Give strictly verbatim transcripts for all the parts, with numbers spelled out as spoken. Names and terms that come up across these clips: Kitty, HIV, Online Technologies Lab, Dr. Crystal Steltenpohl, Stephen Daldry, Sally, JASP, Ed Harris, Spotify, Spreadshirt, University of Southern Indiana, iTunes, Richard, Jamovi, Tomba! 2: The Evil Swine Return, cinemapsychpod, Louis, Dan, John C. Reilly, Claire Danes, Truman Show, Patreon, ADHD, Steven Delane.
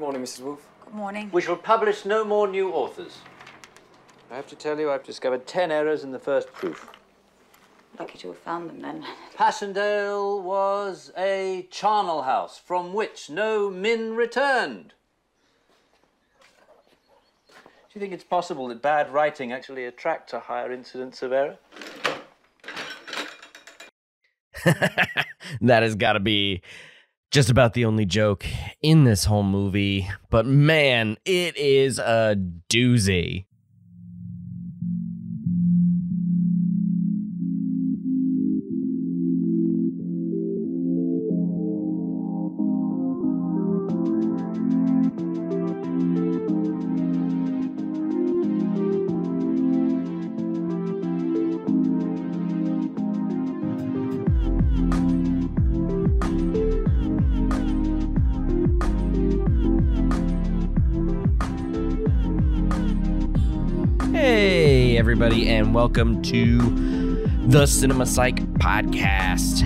Good morning, Missus Woolf. Good morning. We shall publish no more new authors. I have to tell you, I've discovered ten errors in the first proof. Lucky to have found them, then. Passchendaele was a charnel house from which no min returned. Do you think it's possible that bad writing actually attracts a higher incidence of error? That has got to be just about the only joke in this whole movie. But man, it is a doozy. And welcome to the Cinema Psych Podcast,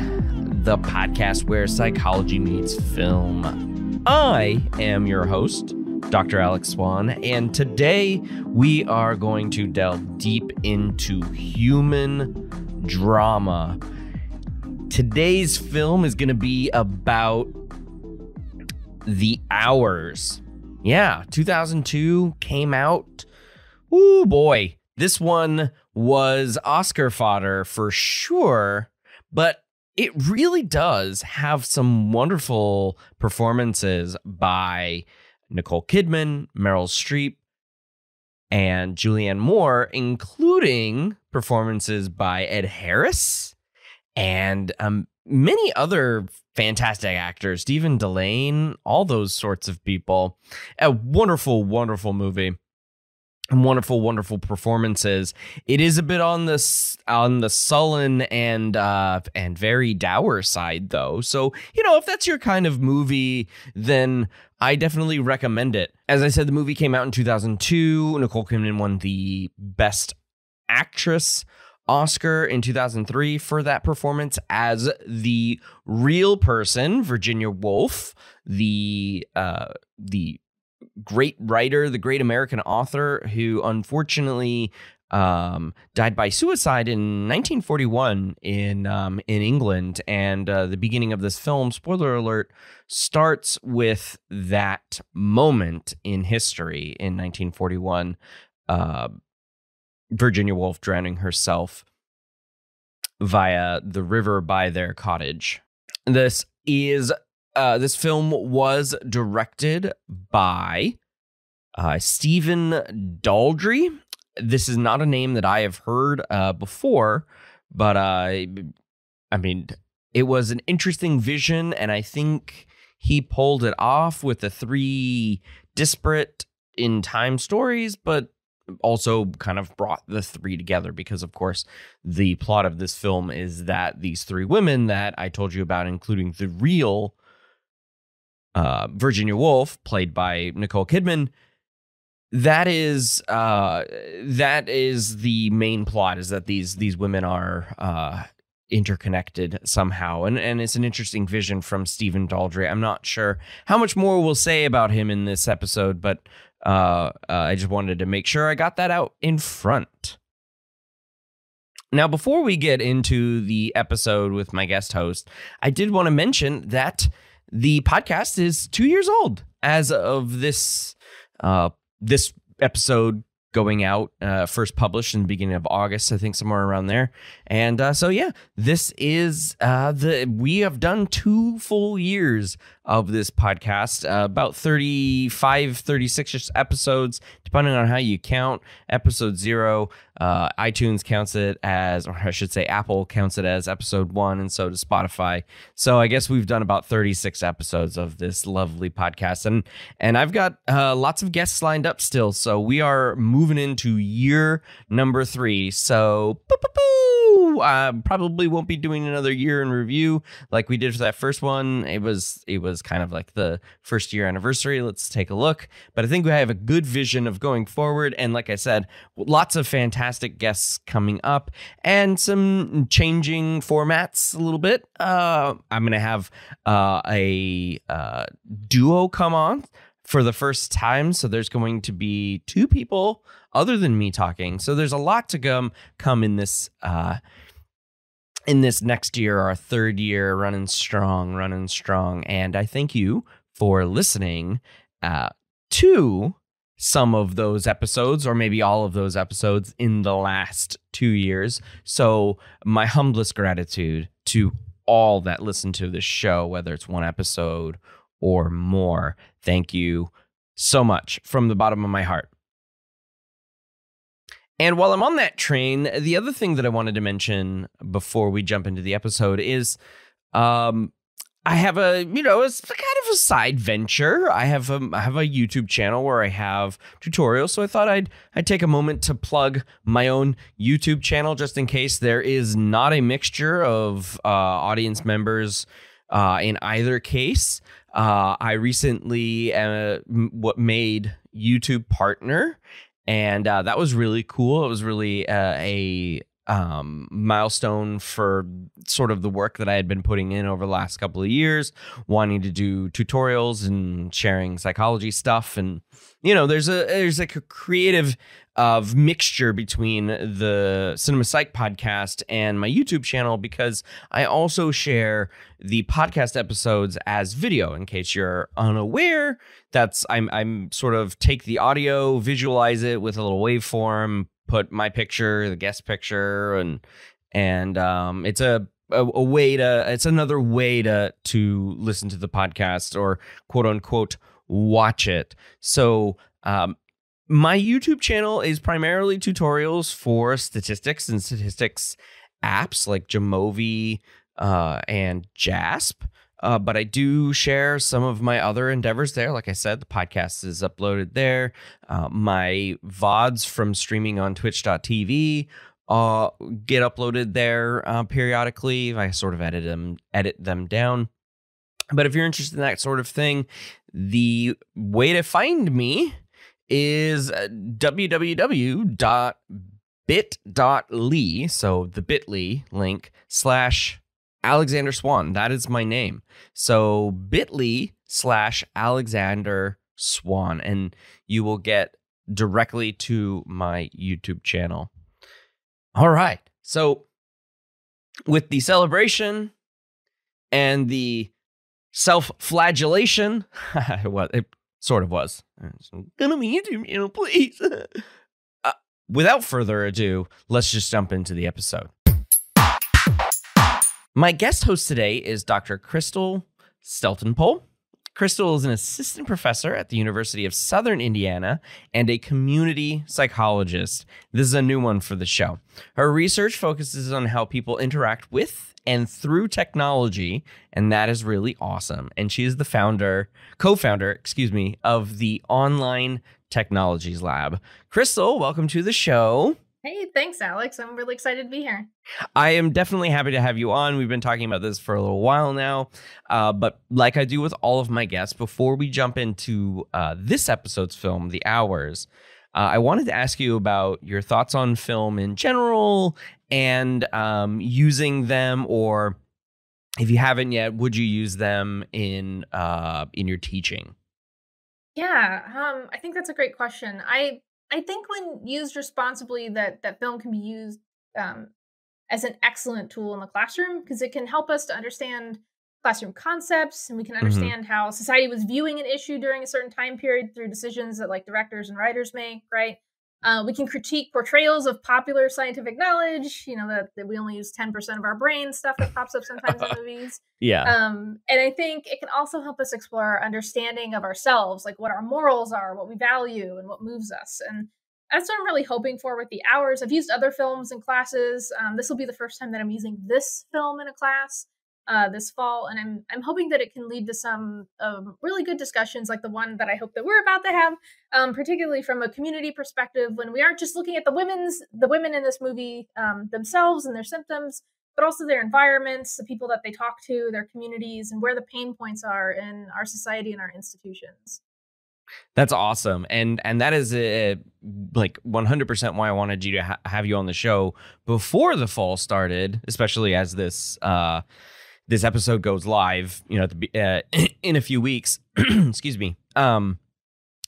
the podcast where psychology meets film. I am your host, Doctor Alex Swan, and today we are going to delve deep into human drama. Today's film is going to be about The Hours. Yeah, two thousand two came out. Ooh, boy. This one was Oscar fodder for sure, but it really does have some wonderful performances by Nicole Kidman, Meryl Streep, and Julianne Moore, including performances by Ed Harris and um, many other fantastic actors, Steven Delane, all those sorts of people. A wonderful, wonderful movie. And wonderful, wonderful performances. It is a bit on the on the sullen and uh, and very dour side, though. So, you know, if that's your kind of movie, then I definitely recommend it. As I said, the movie came out in two thousand two. Nicole Kidman won the Best Actress Oscar in two thousand three for that performance as the real person, Virginia Woolf, the uh, the. great writer, the great American author who unfortunately um, died by suicide in nineteen forty-one in um, in England. And uh, the beginning of this film, spoiler alert, starts with that moment in history in nineteen forty-one. Uh, Virginia Woolf drowning herself via the river by their cottage. This is... Uh, this film was directed by uh, Stephen Daldry. This is not a name that I have heard uh, before, but uh, I mean, it was an interesting vision, and I think he pulled it off with the three disparate in time stories, but also kind of brought the three together because, of course, the plot of this film is that these three women that I told you about, including the real Uh, Virginia Woolf, played by Nicole Kidman, that is uh, that is the main plot, is that these these women are uh, interconnected somehow, and and it's an interesting vision from Stephen Daldry. I'm not sure how much more we'll say about him in this episode, but uh, uh, I just wanted to make sure I got that out in front. Now, before we get into the episode with my guest host, I did want to mention that the podcast is two years old as of this uh, this episode going out, uh, first published in the beginning of August, I think somewhere around there. And uh, so, yeah, this is uh, the we have done two full years of this podcast, uh, about thirty-five, thirty-six episodes, depending on how you count. Episode zero, uh, iTunes counts it as, or I should say Apple counts it as episode one, and so does Spotify. So I guess we've done about thirty-six episodes of this lovely podcast. And, and I've got uh, lots of guests lined up still, so we are moving into year number three. So, boop, boop, boop, I probably won't be doing another year in review like we did for that first one. It was, it was kind of like the first year anniversary. Let's take a look. But I think we have a good vision of going forward. And like I said, lots of fantastic guests coming up and some changing formats a little bit. Uh, I'm going to have uh, a uh, duo come on for the first time. So there's going to be two people other than me talking. So there's a lot to come come in this uh, in this next year, our third year, running strong, running strong. And I thank you for listening uh, to some of those episodes, or maybe all of those episodes in the last two years. So my humblest gratitude to all that listen to this show, whether it's one episode or more. Thank you so much from the bottom of my heart. And while I'm on that train, the other thing that I wanted to mention before we jump into the episode is um, I have a, you know, it's kind of a side venture. I have a, I have a YouTube channel where I have tutorials. So I thought I'd, I'd take a moment to plug my own YouTube channel, just in case there is not a mixture of uh, audience members uh, in either case. Uh, I recently uh, what made YouTube partner. And uh, that was really cool. It was really uh, a um, milestone for sort of the work that I had been putting in over the last couple of years, wanting to do tutorials and sharing psychology stuff. And, you know, there's a there's like a creative of uh, mixture between the Cinema Psych podcast and my YouTube channel, because I also share the podcast episodes as video. In case you're unaware, that's I'm I'm sort of take the audio, visualize it with a little waveform, put my picture, the guest picture, and and um, it's a, a a way to it's another way to to listen to the podcast, or quote unquote watch it. So um, my YouTube channel is primarily tutorials for statistics and statistics apps like Jamovi uh, and JASP. Uh, but I do share some of my other endeavors there. Like I said, the podcast is uploaded there. Uh, my V O Ds from streaming on twitch dot t v uh, get uploaded there uh, periodically. I sort of edit them, edit them down. But if you're interested in that sort of thing, the way to find me is w w w dot bit dot l y, so the Bitly link, slash Alexander Swan. That is my name. So Bitly slash Alexander Swan, and you will get directly to my YouTube channel. All right. So with the celebration and the self-flagellation, what it sort of was. I'm gonna be into, you know, please. uh, without further ado, let's just jump into the episode. My guest host today is Doctor Crystal Steltenpohl. Crystal is an assistant professor at the University of Southern Indiana and a community psychologist. This is a new one for the show. Her research focuses on how people interact with and through technology, and that is really awesome. And she is the founder, co-founder, excuse me, of the Online Technologies Lab. Crystal, welcome to the show. Hey, thanks, Alex. I'm really excited to be here. I am definitely happy to have you on. We've been talking about this for a little while now, uh, but like I do with all of my guests, before we jump into uh, this episode's film, The Hours, uh, I wanted to ask you about your thoughts on film in general, and um, using them, or if you haven't yet, would you use them in uh, in your teaching? Yeah, um, I think that's a great question. I I think when used responsibly, that that film can be used um, as an excellent tool in the classroom, because it can help us to understand classroom concepts, and we can understand mm-hmm. how society was viewing an issue during a certain time period through decisions that like directors and writers make, right? Uh, we can critique portrayals of popular scientific knowledge, you know, that, that we only use ten percent of our brain stuff that pops up sometimes in movies. Yeah. Um, and I think it can also help us explore our understanding of ourselves, like what our morals are, what we value, and what moves us. And that's what I'm really hoping for with The Hours. I've used other films in classes. Um, this will be the first time that I'm using this film in a class uh, this fall. And I'm, I'm hoping that it can lead to some um, really good discussions like the one that I hope that we're about to have, um, particularly from a community perspective, when we aren't just looking at the women's, the women in this movie um, themselves and their symptoms, but also their environments, the people that they talk to, their communities, and where the pain points are in our society and our institutions. That's awesome. And and that is a, like one hundred percent why I wanted you to ha have you on the show before the fall started, especially as this uh, This episode goes live, you know, at the, uh, in a few weeks. Excuse me. Um,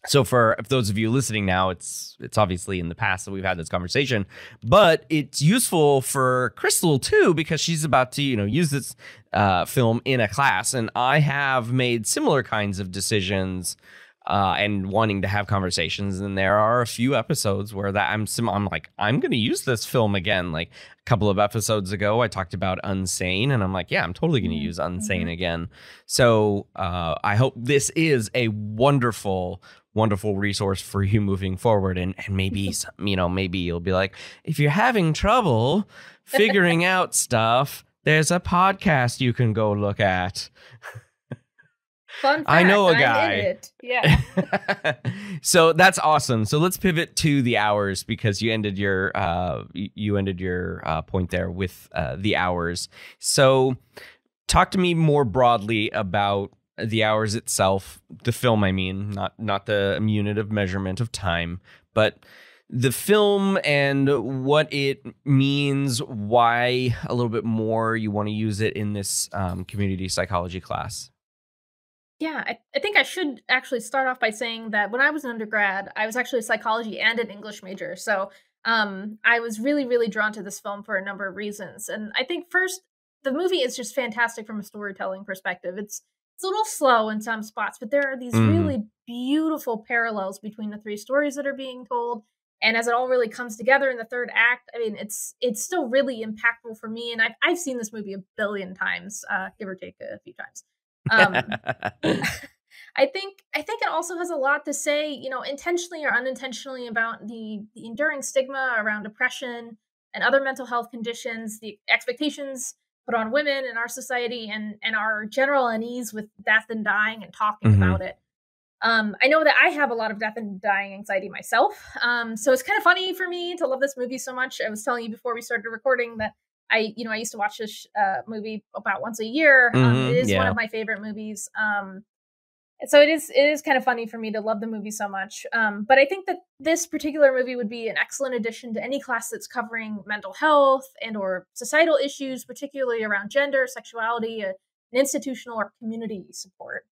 So for those of you listening now, it's it's obviously in the past that we've had this conversation, but it's useful for Crystal too, because she's about to, you know, use this uh, film in a class. And I have made similar kinds of decisions uh, and wanting to have conversations. And there are a few episodes where that I'm sim I'm like, I'm going to use this film again. Like a couple of episodes ago, I talked about Unsane, and I'm like, yeah, I'm totally going to use Unsane mm-hmm. again. So uh, I hope this is a wonderful wonderful resource for you moving forward. And, and maybe, some, you know, maybe you'll be like, if you're having trouble figuring out stuff, there's a podcast you can go look at. Fun fact, I know a guy. I'm in it. Yeah. So that's awesome. So let's pivot to The Hours, because you ended your, uh, you ended your uh, point there with uh, The Hours. So talk to me more broadly about The Hours itself, the film, I mean, not not the unit of measurement of time, but the film and what it means, why a little bit more you want to use it in this um, community psychology class. Yeah, I, I think I should actually start off by saying that when I was an undergrad, I was actually a psychology and an English major. So um, I was really, really drawn to this film for a number of reasons. And I think first, the movie is just fantastic from a storytelling perspective. It's It's a little slow in some spots, but there are these mm. really beautiful parallels between the three stories that are being told. And as it all really comes together in the third act, I mean, it's it's still really impactful for me. And I've, I've seen this movie a billion times, uh, give or take a few times. Um, I think I think it also has a lot to say, you know, intentionally or unintentionally, about the, the enduring stigma around depression and other mental health conditions, the expectations put on women in our society, and, and our general unease with death and dying and talking mm-hmm. about it. Um, I know that I have a lot of death and dying anxiety myself. Um, so it's kind of funny for me to love this movie so much. I was telling you before we started recording that I, you know, I used to watch this uh, movie about once a year. Um, mm-hmm, it is yeah. one of my favorite movies. Um, so it is, it is kind of funny for me to love the movie so much. Um, but I think that this particular movie would be an excellent addition to any class that's covering mental health and or societal issues, particularly around gender, sexuality, uh, and institutional or community support.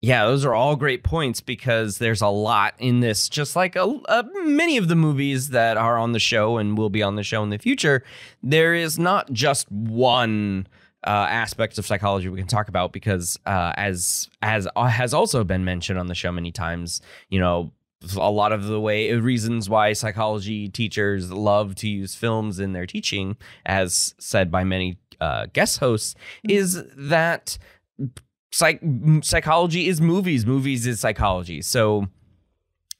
Yeah, those are all great points, because there's a lot in this, just like a, a, many of the movies that are on the show and will be on the show in the future. There is not just one Uh, aspects of psychology we can talk about, because uh, as as uh, has also been mentioned on the show many times, you know, a lot of the way reasons why psychology teachers love to use films in their teaching, as said by many uh, guest hosts, is that psych psychology is movies, movies is psychology. So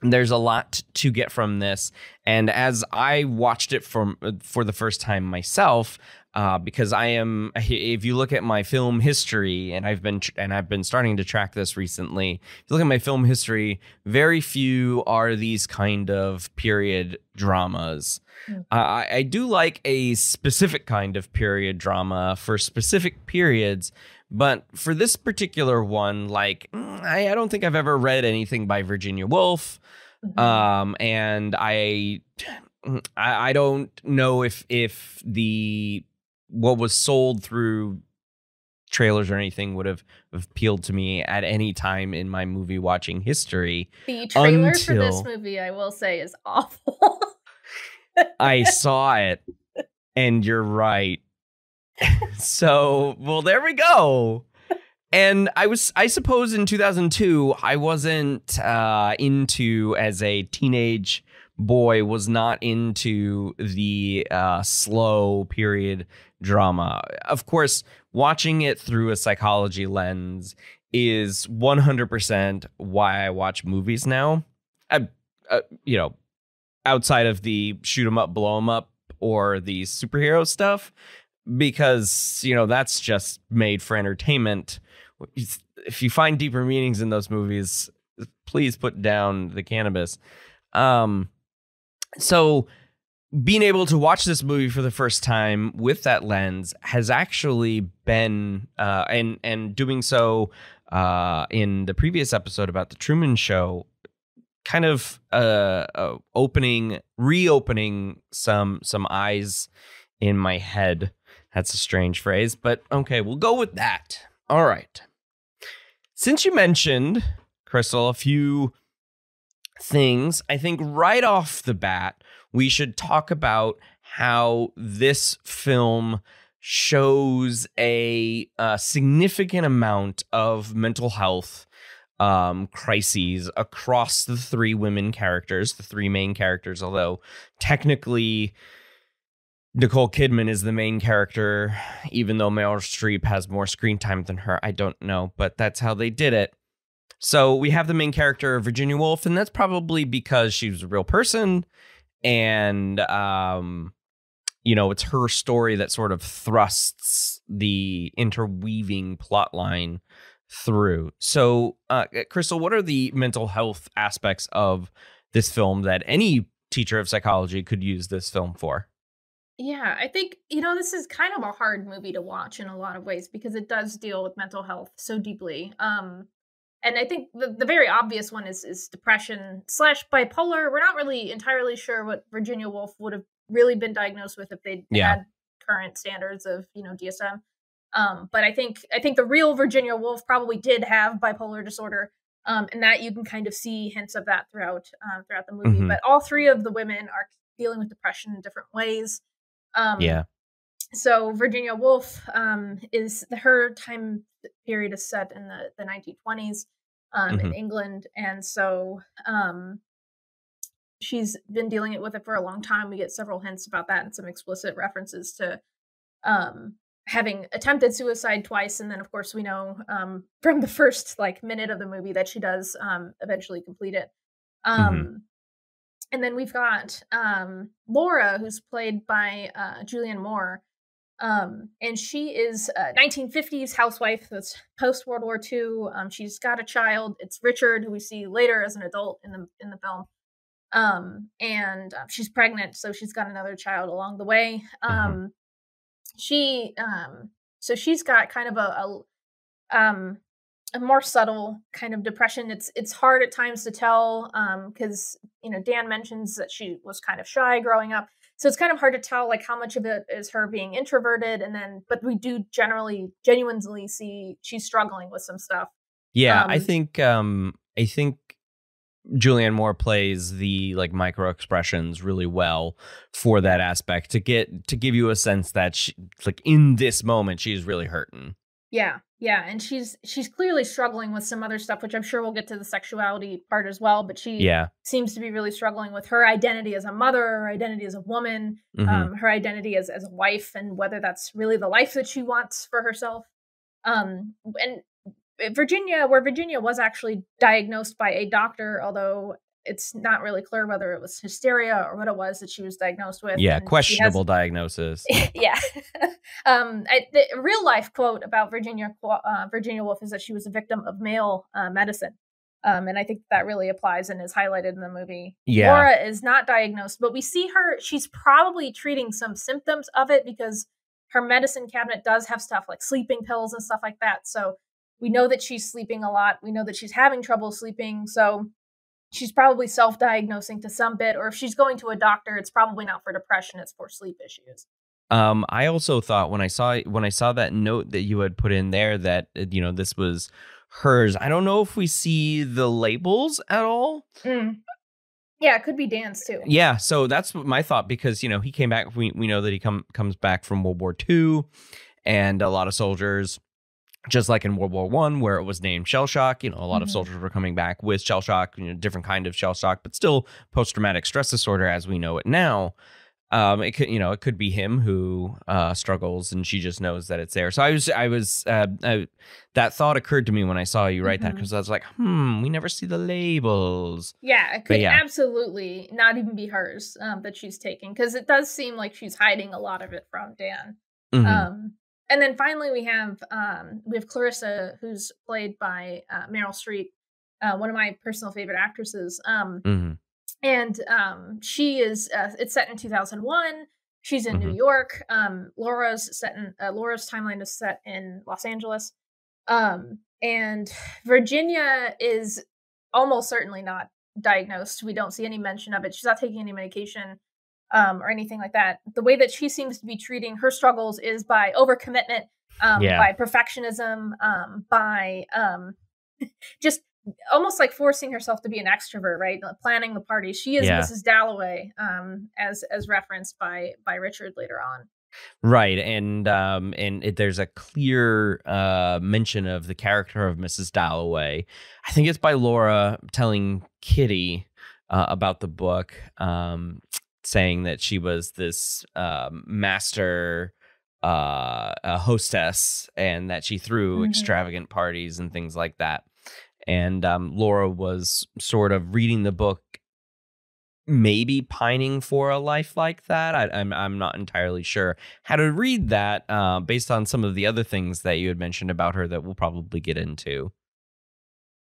there's a lot to get from this. And as I watched it from for the first time myself, Uh, because I am, if you look at my film history, and I've been and I've been starting to track this recently. If you look at my film history, very few are these kind of period dramas. Mm-hmm. uh, I, I do like a specific kind of period drama for specific periods, but for this particular one, like I, I don't think I've ever read anything by Virginia Woolf, mm-hmm. um, and I, I I don't know if if the what was sold through trailers or anything would have appealed to me at any time in my movie watching history. The trailer for this movie, I will say, is awful. I saw it, and you're right. So, well, there we go. And I was, I suppose in two thousand two, I wasn't uh, into, as a teenage boy, was not into the uh, slow period drama. Of course, watching it through a psychology lens is one hundred percent why I watch movies now. I, uh, you know, outside of the shoot 'em up, blow 'em up, or the superhero stuff, because, you know, that's just made for entertainment. If you find deeper meanings in those movies, please put down the cannabis. Um, So being able to watch this movie for the first time with that lens has actually been uh, and and doing so uh, in the previous episode about the Truman Show, kind of uh, uh, opening, reopening some some eyes in my head. That's a strange phrase, but OK, we'll go with that. All right. Since you mentioned, Crystal, a few things, I think right off the bat, we should talk about how this film shows a, a significant amount of mental health um, crises across the three women characters, the three main characters, although technically Nicole Kidman is the main character, even though Meryl Streep has more screen time than her. I don't know, but that's how they did it. So we have the main character, Virginia Woolf, and that's probably because she was a real person. And, um, you know, it's her story that sort of thrusts the interweaving plot line through. So, uh, Crystal, what are the mental health aspects of this film that any teacher of psychology could use this film for? Yeah, I think, you know, this is kind of a hard movie to watch in a lot of ways because it does deal with mental health so deeply. Um, and I think the, the very obvious one is, is depression slash bipolar. We're not really entirely sure what Virginia Woolf would have really been diagnosed with if they'd yeah. had current standards of, you know, D S M. Um, but I think I think the real Virginia Woolf probably did have bipolar disorder. Um, and that you can kind of see hints of that throughout, um, throughout the movie. Mm-hmm. But all three of the women are dealing with depression in different ways. Um, yeah. So Virginia Woolf, um, is her time period is set in the, the nineteen twenties, um, mm-hmm. in England. And so, um, she's been dealing it with it for a long time. We get several hints about that and some explicit references to, um, having attempted suicide twice. And then of course we know, um, from the first like minute of the movie that she does, um, eventually complete it. Um, mm-hmm. And then we've got um, Laura, who's played by uh, Julianne Moore. Um, and she is a nineteen fifties housewife that's post-World War Two. Um, she's got a child. It's Richard, who we see later as an adult in the, in the film. Um, and uh, she's pregnant, so she's got another child along the way. Um, mm-hmm. She um, so she's got kind of a... a um, a more subtle kind of depression. It's it's hard at times to tell because, um, you know, Dan mentions that she was kind of shy growing up. So it's kind of hard to tell like how much of it is her being introverted. And then but we do generally genuinely see she's struggling with some stuff. Yeah, um, I think um, I think Julianne Moore plays the like micro expressions really well for that aspect to get to give you a sense that she, like in this moment, she's really hurting. Yeah. Yeah. And she's, she's clearly struggling with some other stuff, which I'm sure we'll get to the sexuality part as well. But she yeah. seems to be really struggling with her identity as a mother, her identity as a woman, mm-hmm. um, her identity as, as a wife, and whether that's really the life that she wants for herself. Um, and Virginia, where Virginia was actually diagnosed by a doctor, although it's not really clear whether it was hysteria or what it was that she was diagnosed with. Yeah, and questionable has, diagnosis. Yeah. um, I, the real life quote about Virginia uh, Virginia Woolf is that she was a victim of male uh, medicine. Um, and I think that really applies and is highlighted in the movie. Yeah. Laura is not diagnosed, but we see her. She's probably treating some symptoms of it because her medicine cabinet does have stuff like sleeping pills and stuff like that. So we know that she's sleeping a lot. We know that she's having trouble sleeping. So she's probably self-diagnosing to some bit, or if she's going to a doctor, it's probably not for depression, it's for sleep issues. Um, I also thought when I saw when I saw that note that you had put in there that, you know, this was hers. I don't know if we see the labels at all. Mm. Yeah, it could be Dan's too. Yeah, so that's my thought because, you know, he came back. We, we know that he come, comes back from World War Two, and a lot of soldiers, just like in World War One, where it was named shell shock, you know, a lot mm-hmm. of soldiers were coming back with shell shock, you know, different kind of shell shock, but still post-traumatic stress disorder as we know it now. Um, it could, you know, it could be him who uh, struggles, and she just knows that it's there. So I was, I was, uh, I, that thought occurred to me when I saw you write mm-hmm. that because I was like, hmm, we never see the labels. Yeah, it could yeah. absolutely not even be hers um, that she's taking because it does seem like she's hiding a lot of it from Dan. Mm-hmm. Um. And then finally, we have um, we have Clarissa, who's played by uh, Meryl Streep, uh, one of my personal favorite actresses. Um, mm-hmm. And um, she is uh, it's set in two thousand one. She's in mm-hmm. New York. Um, Laura's set in uh, Laura's timeline is set in Los Angeles, um, and Virginia is almost certainly not diagnosed. We don't see any mention of it. She's not taking any medication. Um, or anything like that. The way that she seems to be treating her struggles is by overcommitment, um, yeah. by perfectionism, um, by um, just almost like forcing herself to be an extrovert, right? Planning the party. She is yeah. Missus Dalloway, um, as as referenced by by Richard later on. Right, and um, and it, there's a clear uh, mention of the character of Missus Dalloway. I think it's by Laura telling Kitty uh, about the book, um, saying that she was this um, master uh, a hostess and that she threw mm-hmm. extravagant parties and things like that. And um, Laura was sort of reading the book, maybe pining for a life like that. I, I'm, I'm not entirely sure how to read that uh, based on some of the other things that you had mentioned about her that we'll probably get into.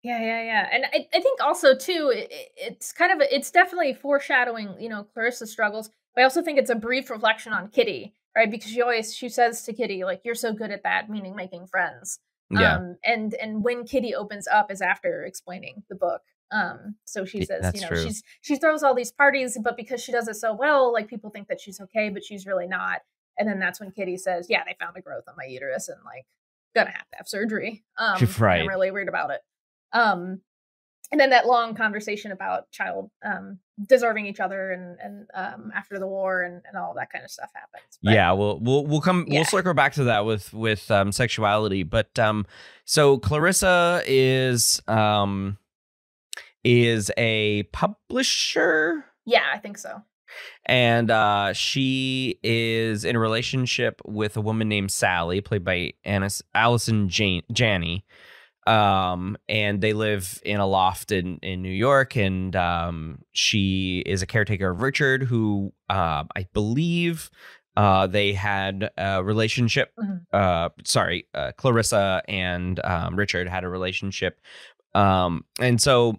Yeah, yeah, yeah. And I, I think also, too, it, it's kind of, a, it's definitely foreshadowing, you know, Clarissa's struggles. But I also think it's a brief reflection on Kitty, right? Because she always, she says to Kitty, like, you're so good at that, meaning making friends. Yeah. Um, and, and when Kitty opens up is after explaining the book. Um, so she says, That's you know, true. she's, she throws all these parties, but because she does it so well, like people think that she's okay, but she's really not. And then that's when Kitty says, yeah, they found a growth on my uterus and like, gonna have to have surgery. Um, right. I'm really worried about it. Um, and then that long conversation about child, um, deserving each other and, and, um, after the war and, and all that kind of stuff happens. But, yeah. We'll, we'll, we'll come, yeah. we'll circle back to that with, with, um, sexuality. But, um, so Clarissa is, um, is a publisher. Yeah, I think so. And uh, she is in a relationship with a woman named Sally, played by Annis, Allison Jan Janney. Um, and they live in a loft in, in New York. And um, she is a caretaker of Richard, who uh, I believe uh, they had a relationship. Mm-hmm. uh, sorry, uh, Clarissa and um, Richard had a relationship. Um, and so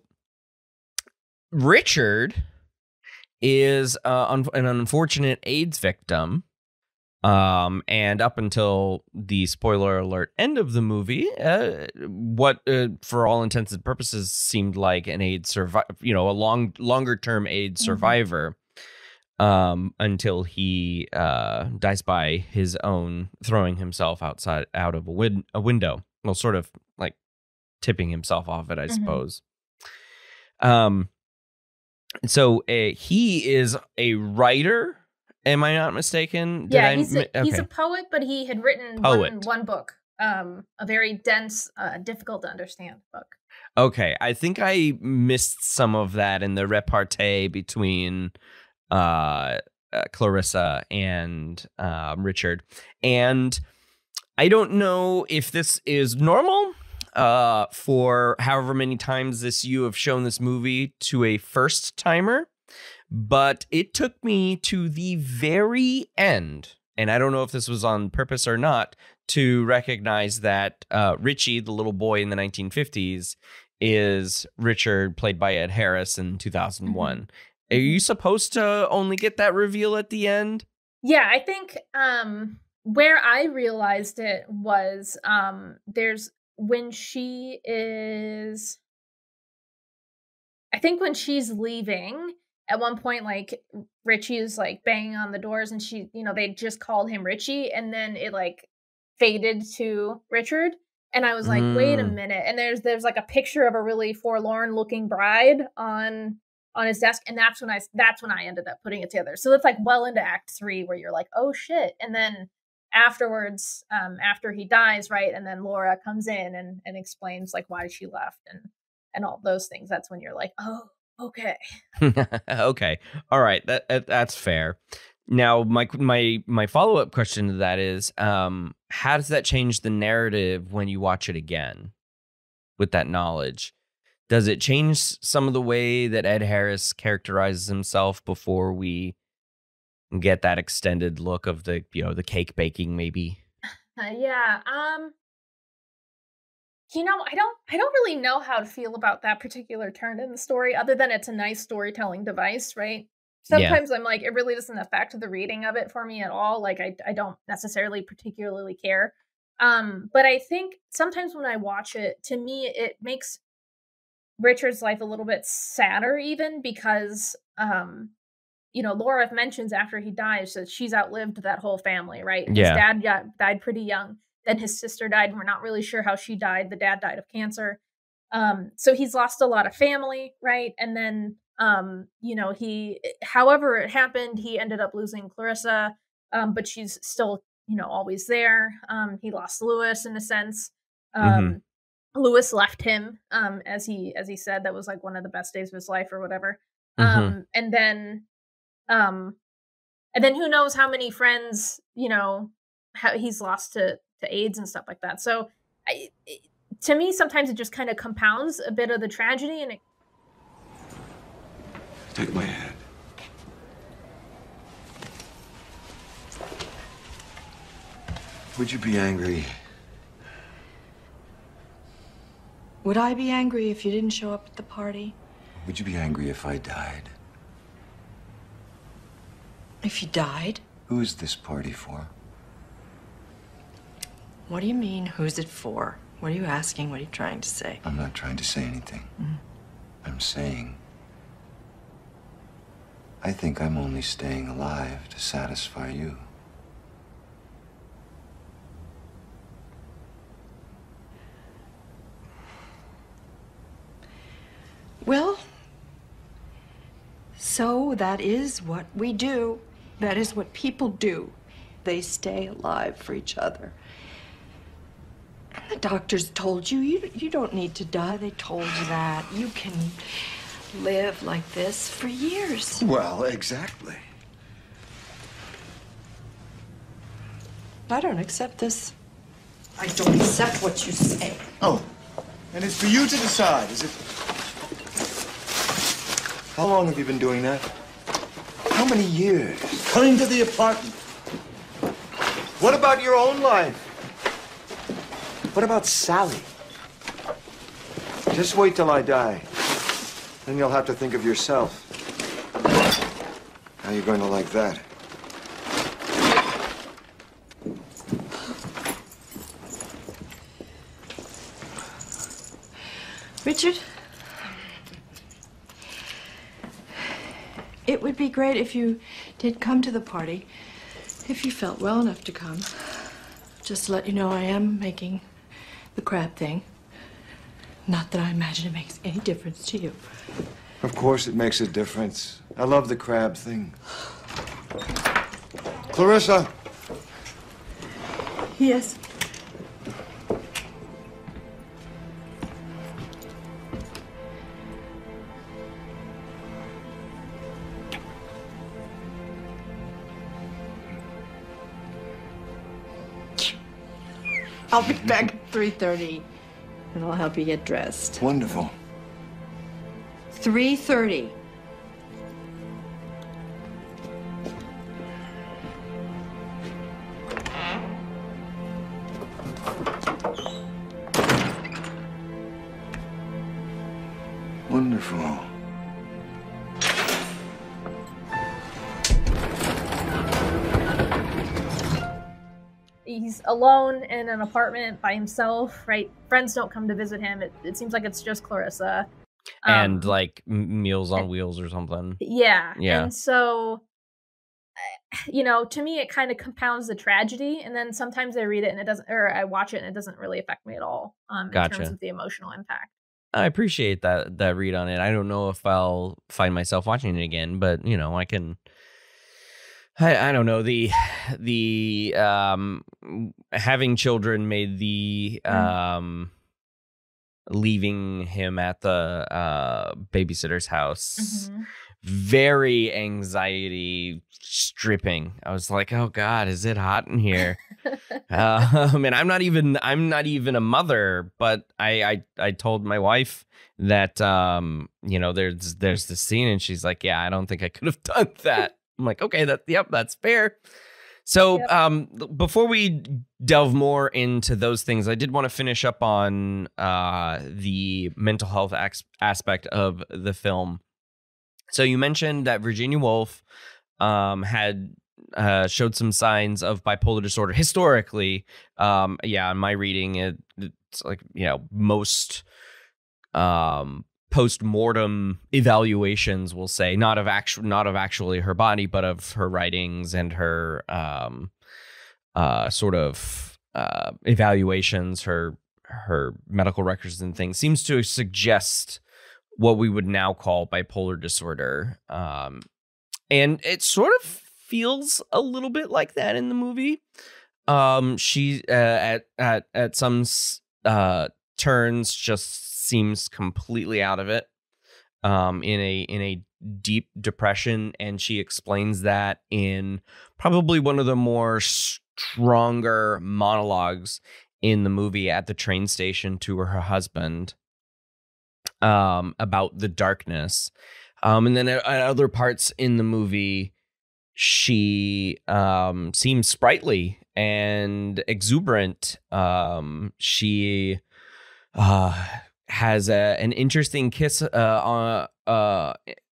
Richard is uh, un an unfortunate AIDS victim. Um, and up until the spoiler alert end of the movie, uh, what, uh, for all intents and purposes, seemed like an AIDS survivor, you know, a long, longer term AIDS mm-hmm. survivor, um, until he uh, dies by his own throwing himself outside out of a, win a window. Well, sort of like tipping himself off it, I mm-hmm. suppose. Um, so uh, he is a writer. Am I not mistaken? Did yeah, he's, I, a, okay. he's a poet, but he had written one, one book, um, a very dense, uh, difficult to understand book. Okay, I think I missed some of that in the repartee between uh, uh, Clarissa and uh, Richard. And I don't know if this is normal. Uh, for however many times this you have shown this movie to a first timer, but it took me to the very end, and I don't know if this was on purpose or not, to recognize that uh, Richie, the little boy in the nineteen fifties, is Richard, played by Ed Harris in two thousand one. Mm-hmm. Are you supposed to only get that reveal at the end? Yeah, I think um, where I realized it was um, there's when she is, I think when she's leaving, at one point, like, Richie is, like, banging on the doors, and she, you know, they just called him Richie, and then it, like, faded to Richard, and I was like, mm. wait a minute, and there's, there's, like, a picture of a really forlorn-looking bride on, on his desk, and that's when I, that's when I ended up putting it together, so it's, like, well into Act Three, where you're like, oh, shit, and then afterwards, um, after he dies, right, and then Laura comes in and, and explains like why she left and and all those things. That's when you're like, oh, okay, okay, all right, that, that that's fair. Now, my my my follow up question to that is, um, how does that change the narrative when you watch it again with that knowledge? Does it change some of the way that Ed Harris characterizes himself before we get that extended look of the, you know, the cake baking maybe? Uh, yeah. Um, you know, I don't, I don't really know how to feel about that particular turn in the story other than it's a nice storytelling device, right? Sometimes yeah. I'm like, it really doesn't affect the reading of it for me at all. Like I, I don't necessarily particularly care. Um, but I think sometimes when I watch it, to me, it makes Richard's life a little bit sadder even because, um, you know, Laura mentions after he dies that she's outlived that whole family, right? And yeah. His dad got, died pretty young. Then his sister died, and we're not really sure how she died. The dad died of cancer. Um, so he's lost a lot of family, right? And then, um, you know, he, however it happened, he ended up losing Clarissa, um, but she's still, you know, always there. Um, he lost Louis in a sense. Um, mm-hmm. Louis left him, um, as he, as he said, that was like one of the best days of his life or whatever. Mm-hmm. Um, and then, um, and then who knows how many friends, you know, how he's lost to, to AIDS and stuff like that. So I, it, to me, sometimes it just kind of compounds a bit of the tragedy. And it... Take my hand. Would you be angry? Would I be angry if you didn't show up at the party? Would you be angry if I died? If you died? Who is this party for? What do you mean, who's it for? What are you asking? What are you trying to say? I'm not trying to say anything. Mm-hmm. I'm saying... I think I'm only staying alive to satisfy you. Well... So that is what we do. That is what people do. They stay alive for each other. The doctors told you, you you don't need to die. They told you that. You can live like this for years. Well, exactly. I don't accept this. I don't accept what you say. Oh, and it's for you to decide, is it? How long have you been doing that? How many years? Coming to the apartment. What about your own life? What about Sally? Just wait till I die. Then you'll have to think of yourself. How are you going to like that? Richard? It would be great if you did come to the party, if you felt well enough to come. Just to let you know, I am making... the crab thing. Not that I imagine it makes any difference to you. Of course it makes a difference. I love the crab thing. Clarissa! Yes? I'll be back at three thirty, and I'll help you get dressed. Wonderful. three thirty. Wonderful. He's alone in an apartment by himself, right? Friends don't come to visit him. It, it seems like it's just Clarissa. Um, and like Meals on Wheels or something. Yeah. Yeah. And so, you know, to me, it kind of compounds the tragedy. And then sometimes I read it and it doesn't, or I watch it and it doesn't really affect me at all um, in gotcha. terms of the emotional impact. I appreciate that, that read on it. I don't know if I'll find myself watching it again, but you know, I can... I, I don't know, the the um having children made the um leaving him at the uh babysitter's house mm-hmm. very anxiety stripping. I was like, oh God, is it hot in here? um and I'm not even I'm not even a mother, but I I, I told my wife that um, you know, there's there's this scene and she's like, yeah, I don't think I could have done that. I'm like, okay, that, yep, that's fair. So yep. um, before we delve more into those things, I did want to finish up on uh, the mental health as aspect of the film. So you mentioned that Virginia Woolf um, had uh, showed some signs of bipolar disorder historically. Um, yeah, in my reading, it, it's like, you know, most... Um, post-mortem evaluations will say not of actual not of actually her body, but of her writings and her um, uh, sort of uh, evaluations, her her medical records and things seems to suggest what we would now call bipolar disorder. Um, and it sort of feels a little bit like that in the movie. Um, she uh, at at at some uh, turns just seems completely out of it, um, in a in a deep depression, and she explains that in probably one of the more stronger monologues in the movie at the train station to her husband, um, about the darkness. Um, and then at, at other parts in the movie, she um, seems sprightly and exuberant. Um, she uh, has a, an interesting kiss uh, uh, uh,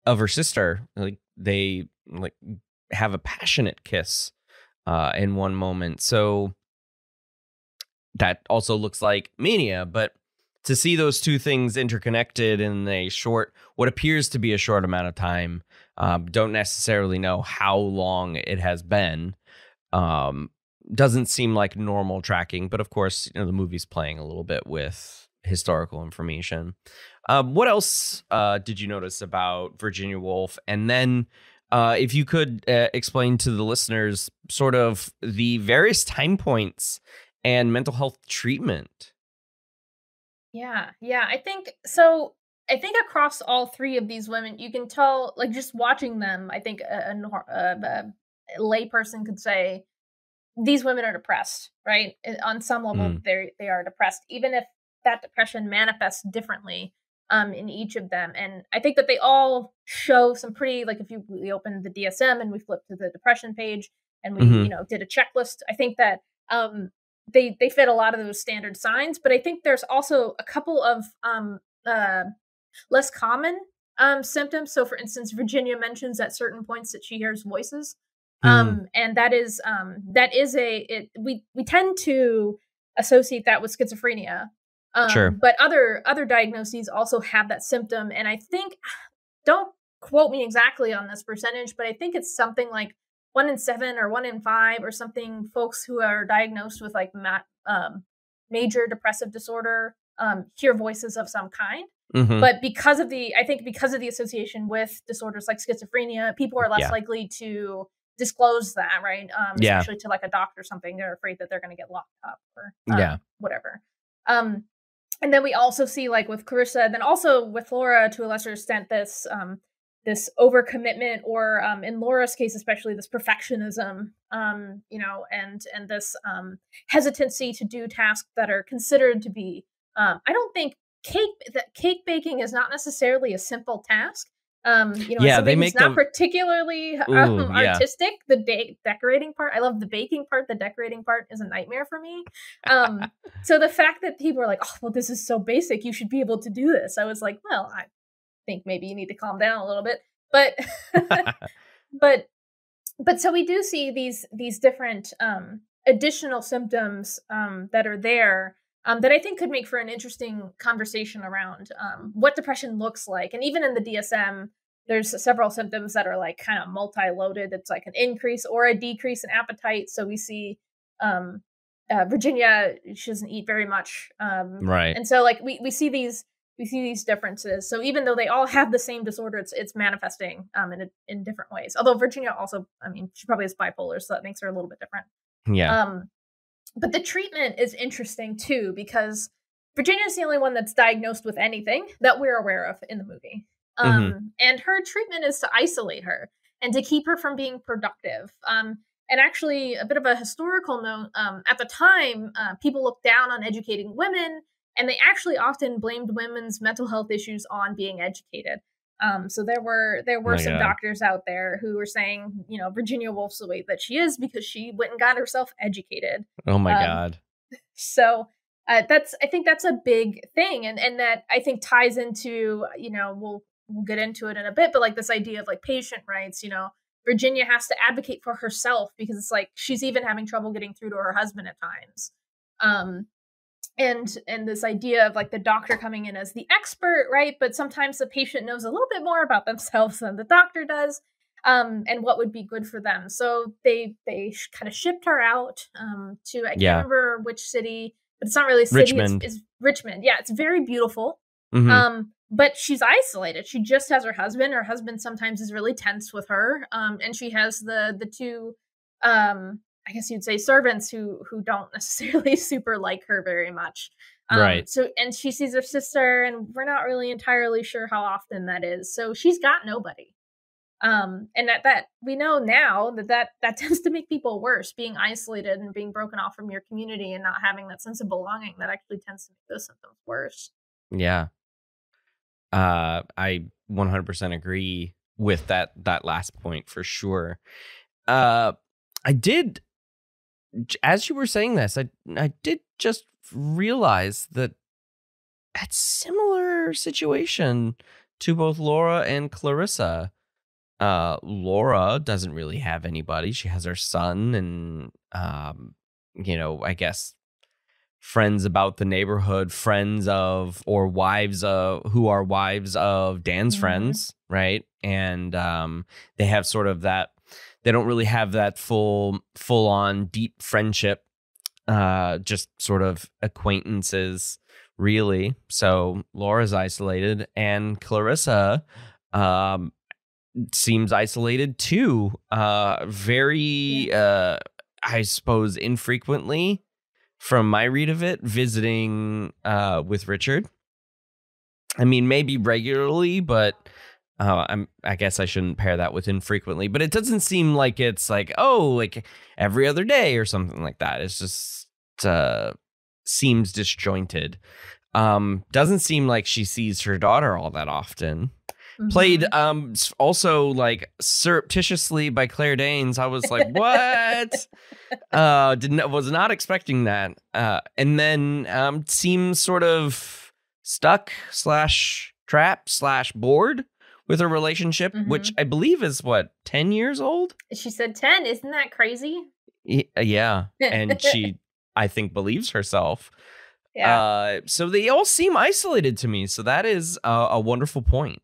of her sister. Like they like have a passionate kiss uh, in one moment. So that also looks like mania, but to see those two things interconnected in a short, what appears to be a short amount of time, um, don't necessarily know how long it has been, um, doesn't seem like normal tracking. But of course, you know, the movie's playing a little bit with historical information. Um, what else uh, did you notice about Virginia Woolf? And then uh, if you could uh, explain to the listeners sort of the various time points and mental health treatment. Yeah, yeah, I think so. I think across all three of these women, you can tell, like just watching them, I think a, a, a lay person could say these women are depressed, right? On some level, mm. they they are depressed, even if that depression manifests differently um, in each of them. And I think that they all show some pretty, like if you we opened the D S M and we flipped to the depression page and we mm-hmm. you know did a checklist, I think that. Um, They they fit a lot of those standard signs, but I think there's also a couple of um, uh, less common um, symptoms. So, for instance, Virginia mentions at certain points that she hears voices, mm. um, and that is um, that is a it, we we tend to associate that with schizophrenia, um, sure. but other other diagnoses also have that symptom. And I think, don't quote me exactly on this percentage, but I think it's something like one in seven or one in five or something, folks who are diagnosed with like ma um, major depressive disorder um, hear voices of some kind. Mm-hmm. But because of the, I think because of the association with disorders like schizophrenia, people are less yeah. likely to disclose that, right? Um, yeah. Especially to like a doctor or something. They're afraid that they're going to get locked up or um, yeah. whatever. Um, and then we also see like with Clarissa, then also with Laura to a lesser extent, this um, this overcommitment, or um, in Laura's case, especially this perfectionism, um, you know, and and this um, hesitancy to do tasks that are considered to be. Um, I don't think cake that cake baking is not necessarily a simple task. Um, you know, yeah, they make not the... particularly Ooh, um, artistic. Yeah. The de decorating part, I love the baking part. The decorating part is a nightmare for me. Um, so the fact that people are like, "Oh, well, this is so basic. You should be able to do this." I was like, "Well, I." think maybe you need to calm down a little bit, but but but so we do see these these different um additional symptoms um that are there um that I think could make for an interesting conversation around um what depression looks like. And even in the D S M, there's several symptoms that are like kind of multi-loaded. It's like an increase or a decrease in appetite. So we see um uh, Virginia, she doesn't eat very much, um right? And so like we we see these We see these differences. So even though they all have the same disorder, it's it's manifesting um, in a, in different ways. Although Virginia also, I mean, she probably is bipolar, so that makes her a little bit different. Yeah. Um, but the treatment is interesting too, because Virginia is the only one that's diagnosed with anything that we're aware of in the movie. Um, mm-hmm. And her treatment is to isolate her and to keep her from being productive. Um, and actually, a bit of a historical note: um, at the time, uh, people looked down on educating women. And they actually often blamed women's mental health issues on being educated. Um, so there were there were oh, some yeah. doctors out there who were saying, you know, Virginia Woolf's the way that she is because she went and got herself educated. Oh my um, God! So uh, that's I think that's a big thing, and and that I think ties into, you know, we'll we'll get into it in a bit, but like this idea of like patient rights. You know, Virginia has to advocate for herself because it's like she's even having trouble getting through to her husband at times. Um, And and this idea of like the doctor coming in as the expert, right? But sometimes the patient knows a little bit more about themselves than the doctor does, um, and what would be good for them. So they they kind of shipped her out um, to I can't yeah. remember which city, It's not really a city. Richmond. It's, it's Richmond. Yeah, it's very beautiful. Mm-hmm. Um, but she's isolated. She just has her husband. Her husband sometimes is really tense with her. Um, and she has the the two, um, I guess you'd say servants who who don't necessarily super like her very much. Um, right. So, and she sees her sister, and we're not really entirely sure how often that is. So she's got nobody. Um, and that, that we know now that, that that tends to make people worse, being isolated and being broken off from your community and not having that sense of belonging. That actually tends to make those symptoms worse. Yeah. Uh, I one hundred percent agree with that, that last point for sure. Uh, I did, as you were saying this, I, I did just realize that that's similar situation to both Laura and Clarissa. Uh, Laura doesn't really have anybody. She has her son and, um, you know, I guess friends about the neighborhood, friends of or wives of who are wives of Dan's mm-hmm. friends. Right. And um, they have sort of that. They don't really have that full full on deep friendship, uh, just sort of acquaintances, really. So Laura's isolated, and Clarissa um seems isolated too, uh very uh I suppose infrequently, from my read of it, visiting uh with Richard. I mean, maybe regularly, but uh I'm I guess I shouldn't pair that with infrequently, but it doesn't seem like it's like, oh, like every other day or something like that. It's just uh seems disjointed. Um doesn't seem like she sees her daughter all that often. Played um also like surreptitiously by Claire Danes. I was like, what? uh didn't was not expecting that. Uh and then um seems sort of stuck slash trapped slash bored with her relationship, mm-hmm. which I believe is what, ten years old? She said ten, isn't that crazy? Yeah. And she I think believes herself. Yeah. Uh so they all seem isolated to me. So that is a, a wonderful point.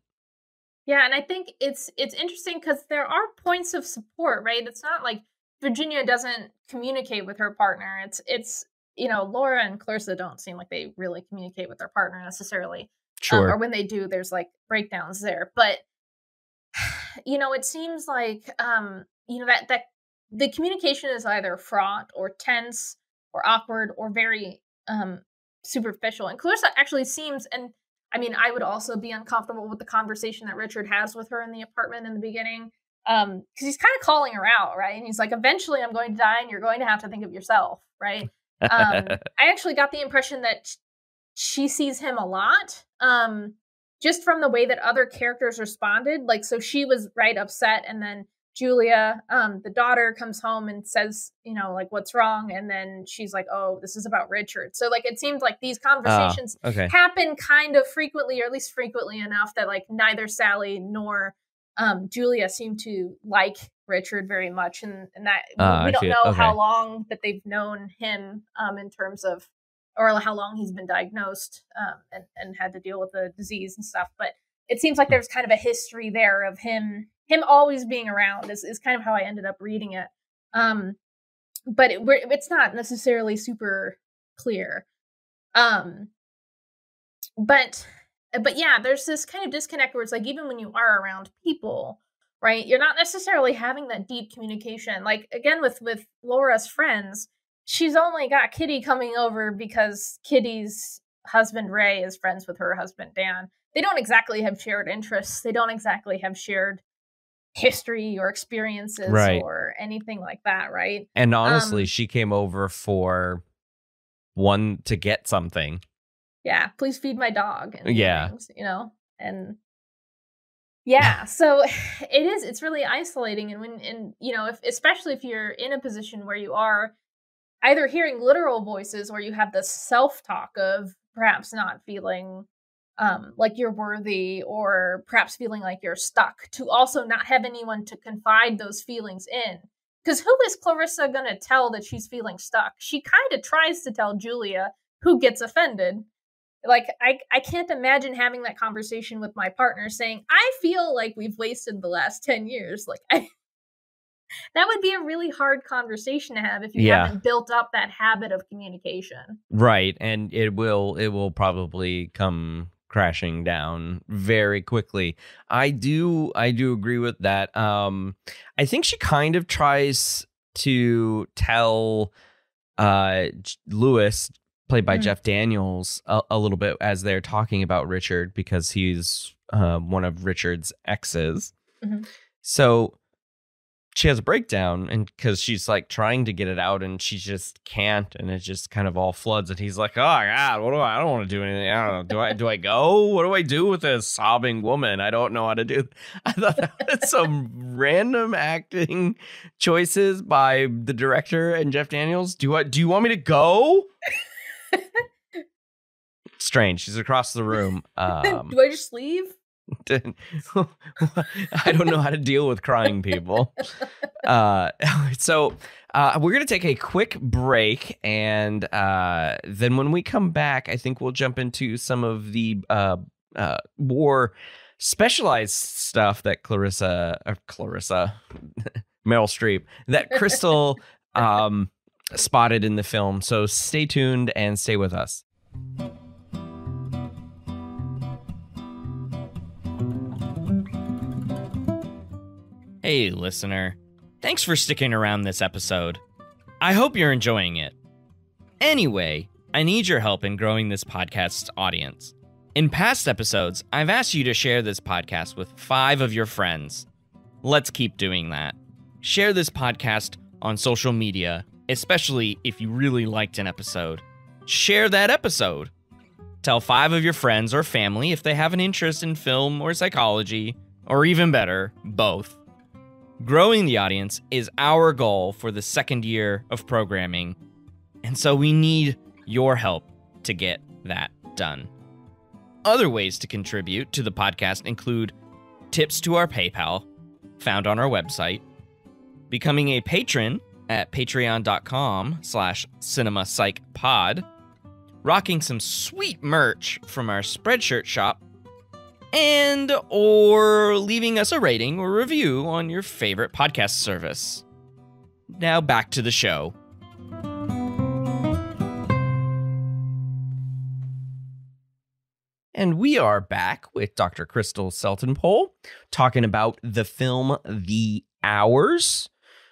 Yeah, and I think it's it's interesting because there are points of support, right? It's not like Virginia doesn't communicate with her partner. It's, it's you know, Laura and Clarissa don't seem like they really communicate with their partner necessarily. Sure. Um, or when they do, there's like breakdowns there. But, you know, it seems like, um, you know, that, that the communication is either fraught or tense or awkward or very um, superficial. And Clarissa actually seems... and. I mean, I would also be uncomfortable with the conversation that Richard has with her in the apartment in the beginning, because um, he's kind of calling her out, right? And he's like, eventually I'm going to die and you're going to have to think of yourself, right? Um, I actually got the impression that she sees him a lot, um, just from the way that other characters responded. Like, so she was right upset, and then Julia, um, the daughter, comes home and says, you know, like, what's wrong? And then she's like, oh, this is about Richard. So, like, it seems like these conversations uh, okay. happen kind of frequently, or at least frequently enough that, like, neither Sally nor um, Julia seem to like Richard very much. And, and that uh, we don't know okay. how long that they've known him um, in terms of, or how long he's been diagnosed um, and, and had to deal with the disease and stuff. But it seems like there's kind of a history there of him. Him always being around is, is kind of how I ended up reading it. Um, but it, we're, it's not necessarily super clear. Um, but, but yeah, there's this kind of disconnect where it's like, even when you are around people, right, you're not necessarily having that deep communication. Like, again, with, with Laura's friends, she's only got Kitty coming over because Kitty's husband, Ray, is friends with her husband, Dan. They don't exactly have shared interests. They don't exactly have shared history or experiences right. or anything like that, right? And honestly, um, she came over for one to get something. Yeah, please feed my dog. And yeah, things, you know, and yeah, so it is. It's really isolating, and when and you know, if especially if you're in a position where you are either hearing literal voices or you have the self-talk of perhaps not feeling. Um, like you're worthy, or perhaps feeling like you're stuck, to also not have anyone to confide those feelings in. Because who is Clarissa going to tell that she's feeling stuck? She kind of tries to tell Julia, who gets offended. Like, I, I can't imagine having that conversation with my partner saying, I feel like we've wasted the last ten years. Like, I, That would be a really hard conversation to have if you yeah. haven't built up that habit of communication. Right. And it will it will probably come crashing down very quickly. I do I do agree with that. Um, I think she kind of tries to tell uh, Louis, played by mm. Jeff Daniels, a, a little bit as they're talking about Richard, because he's uh, one of Richard's exes. Mm-hmm. So she has a breakdown, and because she's like trying to get it out and she just can't, and it just kind of all floods. And he's like, "Oh God, what do I? I don't want to do anything. I don't know. Do I? Do I go? What do I do with this sobbing woman? I don't know how to do." I thought that was some random acting choices by the director and Jeff Daniels. Do I? Do you want me to go? Strange. She's across the room. Um, do I just leave? I don't know how to deal with crying people. Uh, so uh, we're going to take a quick break. And uh, then when we come back, I think we'll jump into some of the uh, uh, more specialized stuff that Clarissa, uh, Clarissa, Meryl Streep, that Crystal um, spotted in the film. So stay tuned and stay with us. Hey, listener. Thanks for sticking around this episode. I hope you're enjoying it. Anyway, I need your help in growing this podcast's audience. In past episodes, I've asked you to share this podcast with five of your friends. Let's keep doing that. Share this podcast on social media, especially if you really liked an episode. Share that episode. Tell five of your friends or family if they have an interest in film or psychology, or even better, both. Growing the audience is our goal for the second year of programming, and so we need your help to get that done. Other ways to contribute to the podcast include tips to our PayPal, found on our website, becoming a patron at patreon.com slash cinemapsychpod, rocking some sweet merch from our Spreadshirt shop, and or leaving us a rating or review on your favorite podcast service. Now back to the show. And we are back with Doctor Crystal Steltenpohl talking about the film The Hours.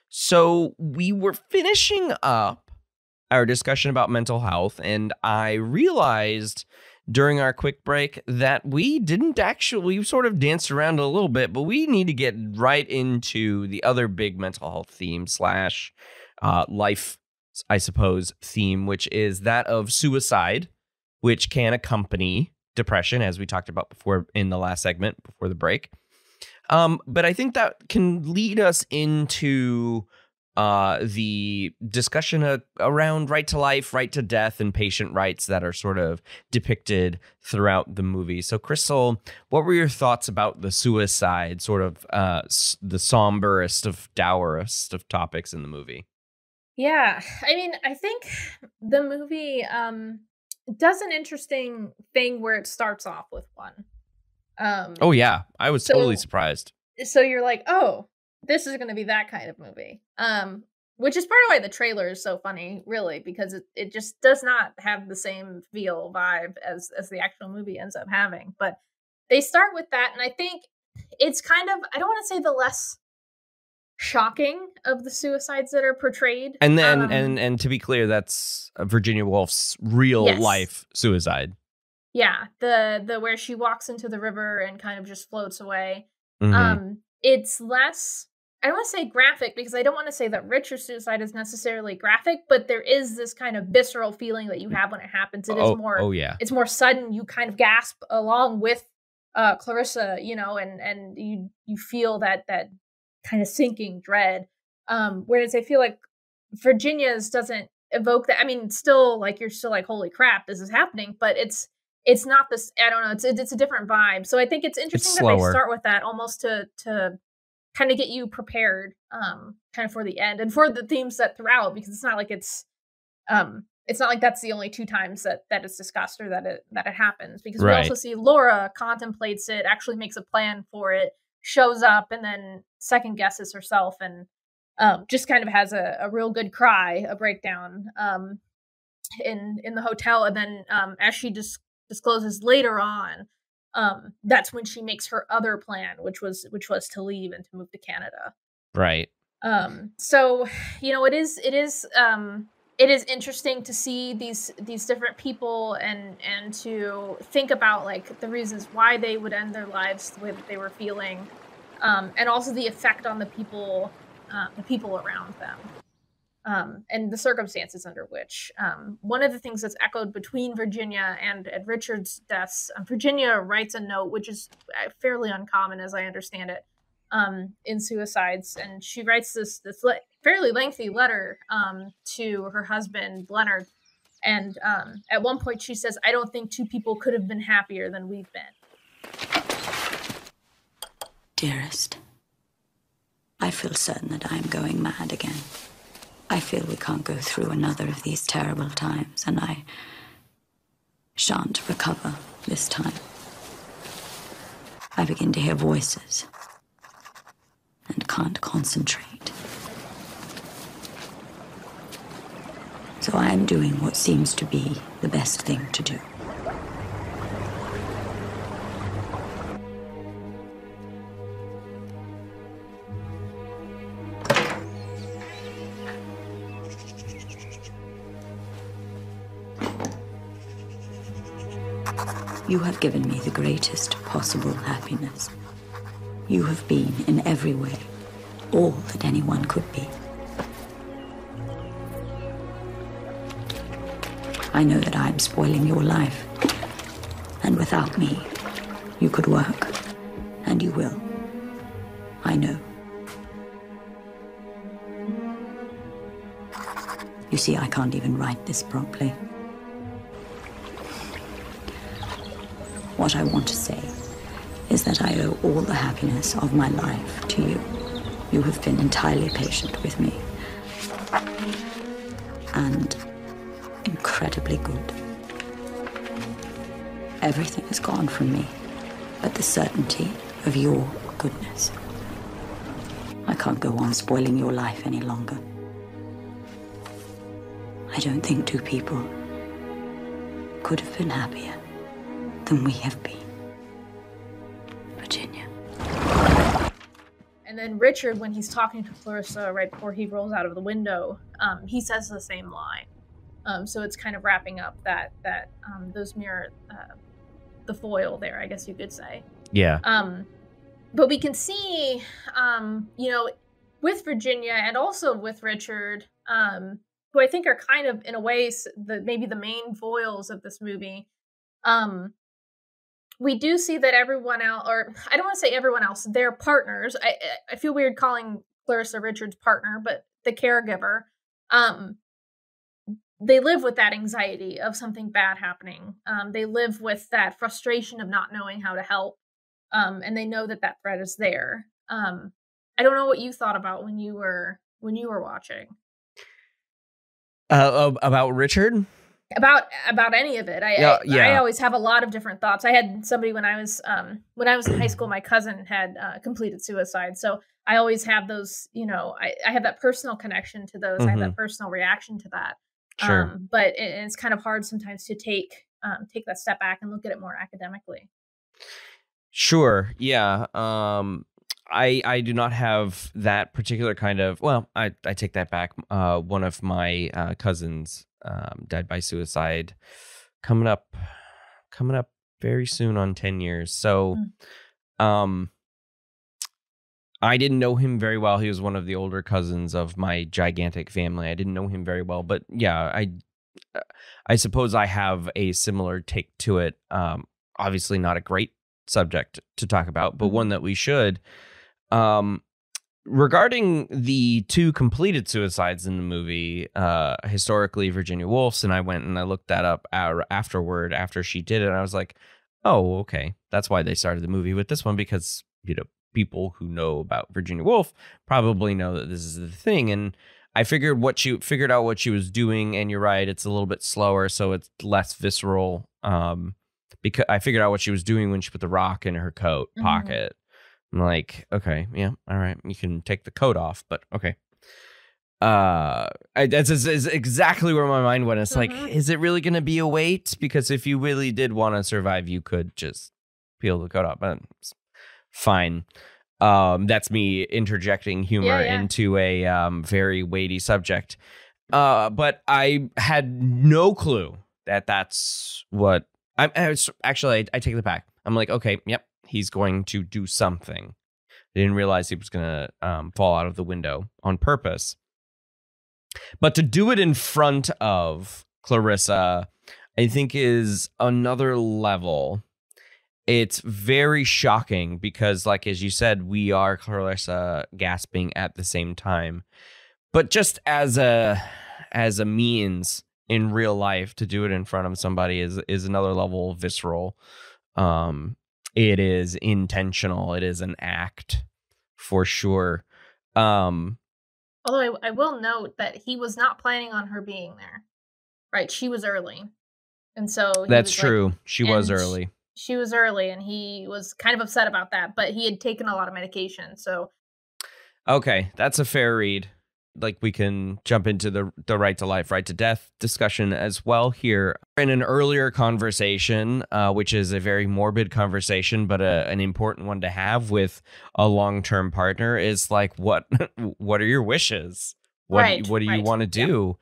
So we were finishing up our discussion about mental health, and I realized during our quick break that we didn't actually, we sort of danced around a little bit, but we need to get right into the other big mental health theme slash uh, life, I suppose, theme, which is that of suicide, which can accompany depression, as we talked about before in the last segment before the break. Um, but I think that can lead us into uh, the discussion uh, around right to life, right to death, and patient rights that are sort of depicted throughout the movie. So, Crystal, what were your thoughts about the suicide, sort of uh, the somberest of dourest of topics in the movie? Yeah, I mean, I think the movie um, does an interesting thing where it starts off with one. Um, oh, yeah. I was so, totally surprised. So you're like, oh, this is going to be that kind of movie, um, which is part of why the trailer is so funny, really, because it, it just does not have the same feel vibe as, as the actual movie ends up having. But they start with that. And I think it's kind of, I don't want to say the less shocking of the suicides that are portrayed. And then, um, and, and to be clear, that's Virginia Woolf's real yes. life suicide. Yeah. The, the, where she walks into the river and kind of just floats away. Mm-hmm. Um, it's less, I don't want to say graphic, because I don't want to say that Richard's suicide is necessarily graphic, but there is this kind of visceral feeling that you have when it happens. It oh, is more, oh, yeah. it's more sudden. You kind of gasp along with uh, Clarissa, you know, and and you you feel that that kind of sinking dread. Um, whereas I feel like Virginia's doesn't evoke that. I mean, still, like, you're still like, holy crap, this is happening, but it's it's not this. I don't know. It's it's a different vibe. So I think it's interesting it's that slower. They start with that almost to to. kind of get you prepared um, kind of for the end and for the themes that throughout, because it's not like it's, um, it's not like that's the only two times that, that it's discussed or that it, that it happens, because right. we also see Laura contemplates it, actually makes a plan for it, shows up, and then second guesses herself and um, just kind of has a, a real good cry, a breakdown um, in in the hotel. And then um, as she dis- discloses later on, um, that's when she makes her other plan, which was which was to leave and to move to Canada. Right. Um, so, you know, it is it is um, it is interesting to see these these different people and and to think about, like, the reasons why they would end their lives the way that they were feeling, um, and also the effect on the people, uh, the people around them, um, and the circumstances under which. Um, one of the things that's echoed between Virginia and, and Richard's deaths, um, Virginia writes a note, which is fairly uncommon, as I understand it, um, in suicides. And she writes this, this le- fairly lengthy letter, um, to her husband, Leonard. And, um, at one point she says, "I don't think two people could have been happier than we've been. Dearest, I feel certain that I am going mad again. I feel we can't go through another of these terrible times, and I shan't recover this time. I begin to hear voices and can't concentrate. So I am doing what seems to be the best thing to do." "You have given me the greatest possible happiness. You have been, in every way, all that anyone could be. I know that I am spoiling your life, and without me, you could work, and you will. I know. You see, I can't even write this properly. What I want to say is that I owe all the happiness of my life to you. You have been entirely patient with me, and incredibly good. Everything is gone from me, but the certainty of your goodness. I can't go on spoiling your life any longer. I don't think two people could have been happier than we have been. Virginia." And then Richard, when he's talking to Clarissa right before he rolls out of the window, um, he says the same line. Um, so it's kind of wrapping up that that um, those mirror uh, the foil there, I guess you could say. Yeah. Um, but we can see, um, you know, with Virginia and also with Richard, um, who I think are kind of, in a way, the, maybe the main foils of this movie. Um, we do see that everyone else, or I don't want to say everyone else, they're partners. I I feel weird calling Clarissa Richard's partner, but the caregiver, um, they live with that anxiety of something bad happening. Um, they live with that frustration of not knowing how to help. Um, and they know that that threat is there. Um, I don't know what you thought about when you were, when you were watching. Uh, about Richard? About about any of it. I, uh, yeah. I I always have a lot of different thoughts. I had somebody when I was um when I was in high school, my cousin had uh, completed suicide. So I always have those, you know, I, I have that personal connection to those. Mm-hmm. I have that personal reaction to that. Sure. Um, but it, it's kind of hard sometimes to take um, take that step back and look at it more academically. Sure. Yeah. Um, I I do not have that particular kind of, well, I, I take that back. Uh, one of my uh, cousins Um, died by suicide coming up coming up very soon on ten years. So um, I didn't know him very well. He was one of the older cousins of my gigantic family. I didn't know him very well, but yeah, I I suppose I have a similar take to it. Um, obviously not a great subject to talk about, but one that we should. Um, Regarding the two completed suicides in the movie, uh, historically Virginia Woolf's, and I went and I looked that up afterward after she did it, and I was like, oh, okay, that's why they started the movie with this one, because, you know, people who know about Virginia Woolf probably know that this is the thing. And I figured what she figured out what she was doing, and you're right, it's a little bit slower, so it's less visceral. Um, because I figured out what she was doing when she put the rock in her coat mm-hmm. pocket. I'm like, okay, yeah, all right, you can take the coat off, but okay. Uh, I, that's, that's exactly where my mind went. It's mm-hmm. like, is it really going to be a wait? Because if you really did want to survive, you could just peel the coat off. But fine. Um, that's me interjecting humor yeah, yeah. into a um, very weighty subject. Uh, but I had no clue that that's what I, I was, actually, I, I take it back. I'm like, okay, yep, he's going to do something. I didn't realize he was going to um, fall out of the window on purpose. But to do it in front of Clarissa, I think, is another level. It's very shocking because, like, as you said, we are Clarissa gasping at the same time. But just as a as a means in real life, to do it in front of somebody is is another level of visceral. Um, it is intentional. It is an act for sure. Um, Although I, I will note that he was not planning on her being there, right? She was early. And so that's true. Like, she was early. She was early, and he was kind of upset about that, but he had taken a lot of medication, so. Okay, that's a fair read. Like, we can jump into the, the right to life, right to death discussion as well here. In an earlier conversation, uh, which is a very morbid conversation, but a, an important one to have with a long-term partner, is like, what what are your wishes? What, right, what do right. you want to do?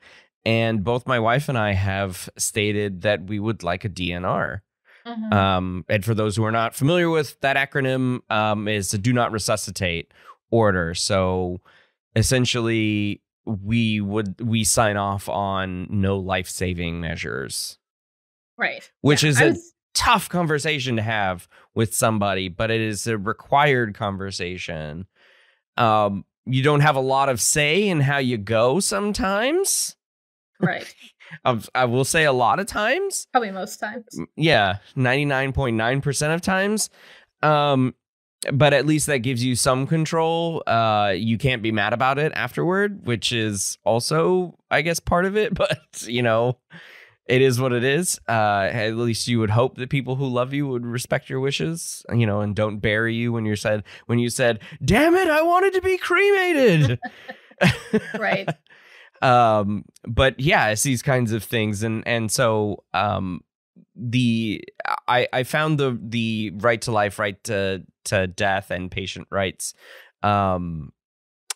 Yeah. And both my wife and I have stated that we would like a D N R. Mm-hmm. Um, and for those who are not familiar with that acronym, um, is to do not resuscitate order. So essentially, we would we sign off on no life-saving measures, right? Which yeah, is I a was... tough conversation to have with somebody, but it is a required conversation. Um, you don't have a lot of say in how you go sometimes, right? I will say a lot of times. Probably most times. Yeah, ninety-nine point nine percent of times. Um, but at least that gives you some control. Uh, you can't be mad about it afterward, which is also, I guess, part of it. But, you know, it is what it is. Uh, at least you would hope that people who love you would respect your wishes, you know, and don't bury you when you said, when you said, damn it, I wanted to be cremated. Right. Um, but yeah, it's these kinds of things. And, and so, um, the, I, I found the, the right to life, right to, to death and patient rights, um,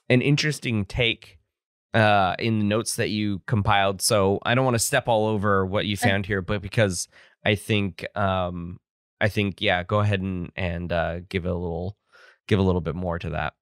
an interesting take, uh, in the notes that you compiled. So I don't want to step all over what you found here, but because I think, um, I think, yeah, go ahead and, and, uh, give a little, give a little bit more to that.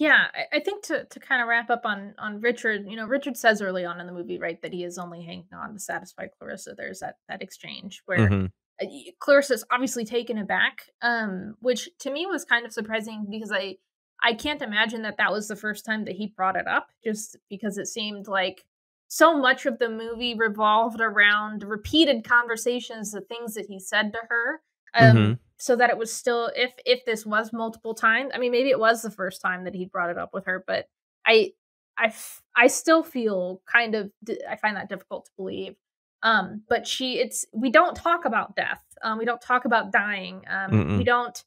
Yeah, I think to, to kind of wrap up on, on Richard, you know, Richard says early on in the movie, right, that he is only hanging on to satisfy Clarissa. There's that, that exchange where mm-hmm. Clarissa's obviously taken aback, um, which to me was kind of surprising because I, I can't imagine that that was the first time that he brought it up, just because it seemed like so much of the movie revolved around repeated conversations, the things that he said to her. Um, mm-hmm. So that it was still, if if this was multiple times, I mean, maybe it was the first time that he brought it up with her, but I, I, I still feel kind of, I find that difficult to believe. Um, but she, it's, we don't talk about death. Um, we don't talk about dying. Um, Mm-mm. we don't,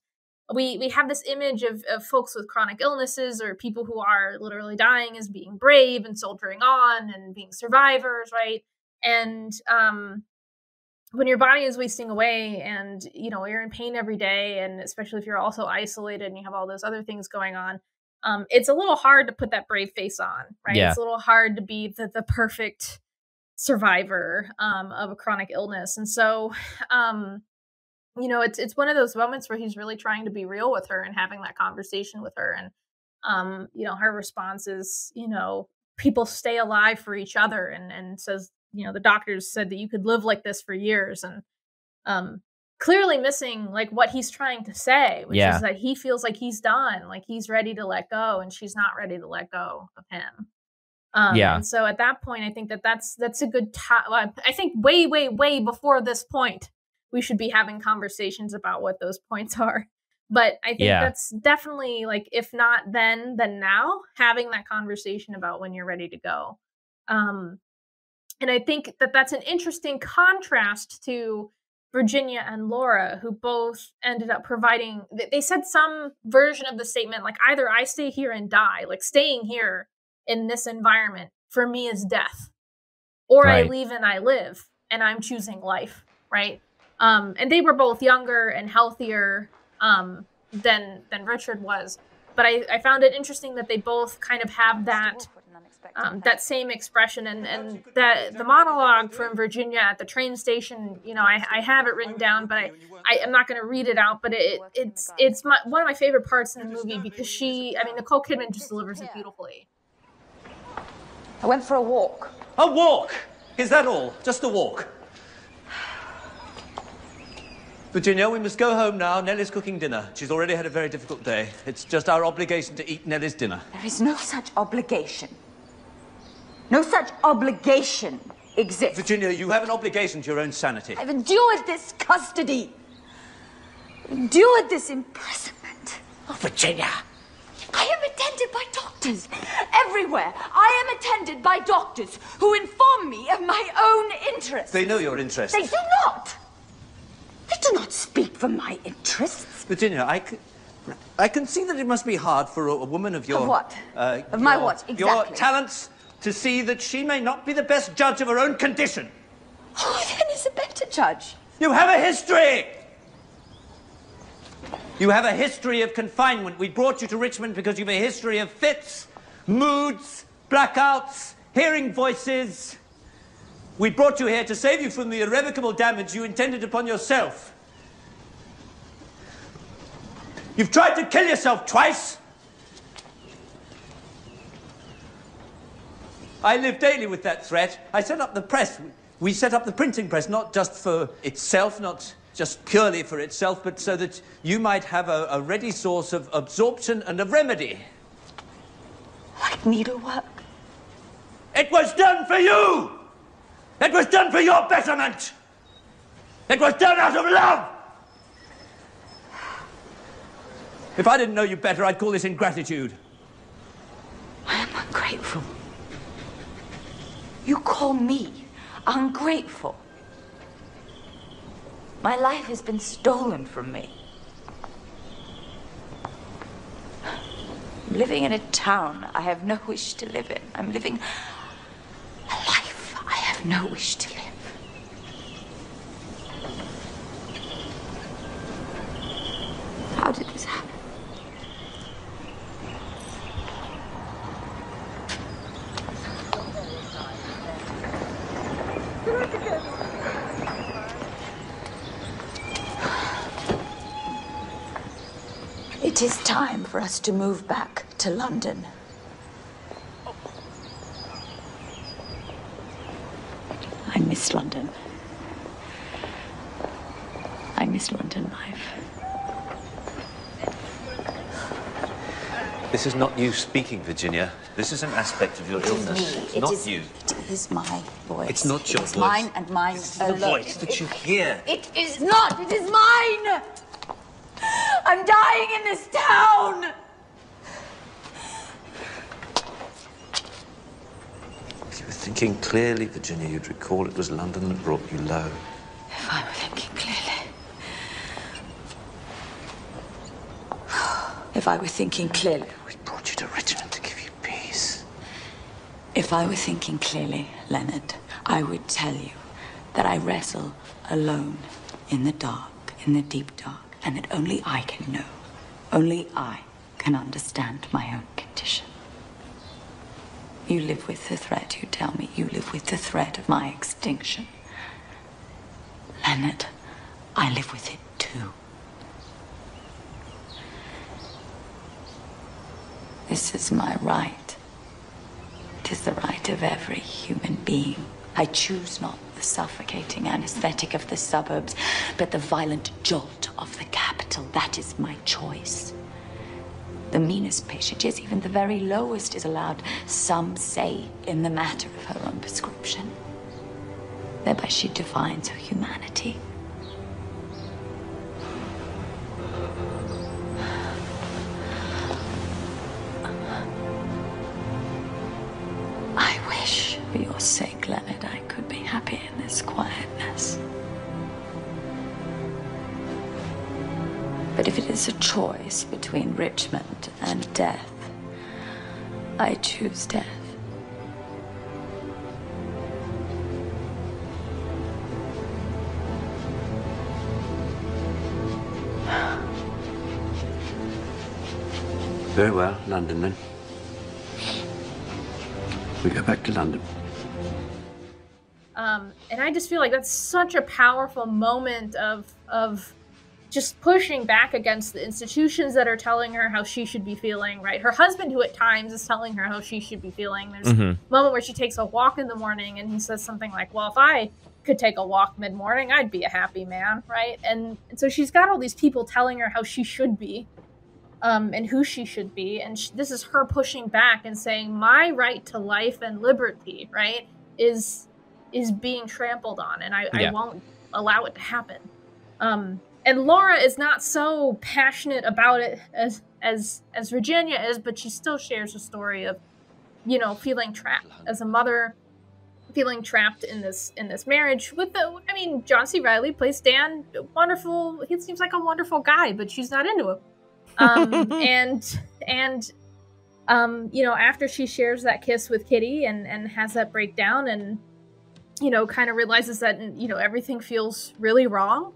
we, we have this image of, of folks with chronic illnesses or people who are literally dying as being brave and soldiering on and being survivors. Right. And, um, when your body is wasting away and, you know, you're in pain every day, and especially if you're also isolated and you have all those other things going on, um, it's a little hard to put that brave face on, right? Yeah. It's a little hard to be the, the perfect survivor um, of a chronic illness. And so, um, you know, it's it's one of those moments where he's really trying to be real with her and having that conversation with her. And, um, you know, her response is, you know, people stay alive for each other, and, and says, you know, the doctors said that you could live like this for years, and um, clearly missing like what he's trying to say, which yeah. is that he feels like he's done, like he's ready to let go, and she's not ready to let go of him. Um, yeah. And so at that point, I think that that's that's a good time. I think way, way, way before this point, we should be having conversations about what those points are. But I think yeah. that's definitely like, if not then, then now, having that conversation about when you're ready to go. Um, And I think that that's an interesting contrast to Virginia and Laura, who both ended up providing, they said some version of the statement, like, either I stay here and die, like staying here in this environment for me is death. Or right. I leave and I live, and I'm choosing life, right? Um, and they were both younger and healthier um, than than Richard was. But I, I found it interesting that they both kind of have that um, that same expression. And, and that the monologue from Virginia at the train station, you know, I, I have it written down, but I, I am not going to read it out. But it, it's it's my, one of my favorite parts in the movie because she, I mean, Nicole Kidman just delivers it beautifully. I went for a walk. A walk? Is that all? Just a walk? Virginia, we must go home now. Nellie's cooking dinner. She's already had a very difficult day. It's just our obligation to eat Nellie's dinner. There is no such obligation. No such obligation exists. Virginia, you have an obligation to your own sanity. I've endured this custody. I've endured this imprisonment. Oh, Virginia. I am attended by doctors everywhere. I am attended by doctors who inform me of my own interests. They know your interests. They do not. They do not speak for my interests. Virginia, I, c I can see that it must be hard for a, a woman of your... Of what? Uh, of your, my what, exactly? Your talents to see that she may not be the best judge of her own condition. Who then is a better judge? You have a history! You have a history of confinement. We brought you to Richmond because you have a history of fits, moods, blackouts, hearing voices. We brought you here to save you from the irrevocable damage you intended upon yourself. You've tried to kill yourself twice. I live daily with that threat. I set up the press. We set up the printing press, not just for itself, not just purely for itself, but so that you might have a, a ready source of absorption and of remedy. Like needlework? It was done for you! It was done for your betterment! It was done out of love! If I didn't know you better, I'd call this ingratitude. I am ungrateful. You call me ungrateful? My life has been stolen from me. I'm living in a town I have no wish to live in. I'm living a life I have no wish to live. How did this happen? It is time for us to move back to London. I miss London. I miss London life. This is not you speaking, Virginia. This is an aspect of your illness. It's not is, you. It is my voice. It's not your it's voice. It's mine and mine it's alone. It's the voice that you hear. It is not. It is mine. I'm dying in this town. Thinking clearly, Virginia, you'd recall it was London that brought you low. If I were thinking clearly. If I were thinking clearly. We brought you to Richmond to give you peace. If I were thinking clearly, Leonard, I would tell you that I wrestle alone in the dark, in the deep dark, and that only I can know. Only I can understand my own condition. You live with the threat, you tell me. You live with the threat of my extinction. Leonard, I live with it too. This is my right. It is the right of every human being. I choose not the suffocating anesthetic of the suburbs, but the violent jolt of the capital. That is my choice. The meanest patient, yes, even the very lowest, is allowed some say in the matter of her own prescription. Thereby she defines her humanity. I wish, for your sake, Leonard, I could be happy in this quietness. But if it is a choice between Richmond and death, I choose death. Very well, London then. We go back to London. Um, and I just feel like that's such a powerful moment of of just pushing back against the institutions that are telling her how she should be feeling, right? Her husband, who at times is telling her how she should be feeling. There's mm-hmm. a moment where she takes a walk in the morning and he says something like, well, if I could take a walk mid-morning, I'd be a happy man, right? And, and so she's got all these people telling her how she should be um, and who she should be. And she, this is her pushing back and saying, my right to life and liberty, right, is... is being trampled on, and I, yeah. I won't allow it to happen. Um, and Laura is not so passionate about it as as as Virginia is, but she still shares a story of, you know, feeling trapped as a mother, feeling trapped in this in this marriage. With the, I mean, John C. Reilly plays Dan, wonderful. He seems like a wonderful guy, but she's not into him. Um, and and. Um, you know, after she shares that kiss with Kitty and and has that breakdown and. You know, kind of realizes that, you know, everything feels really wrong.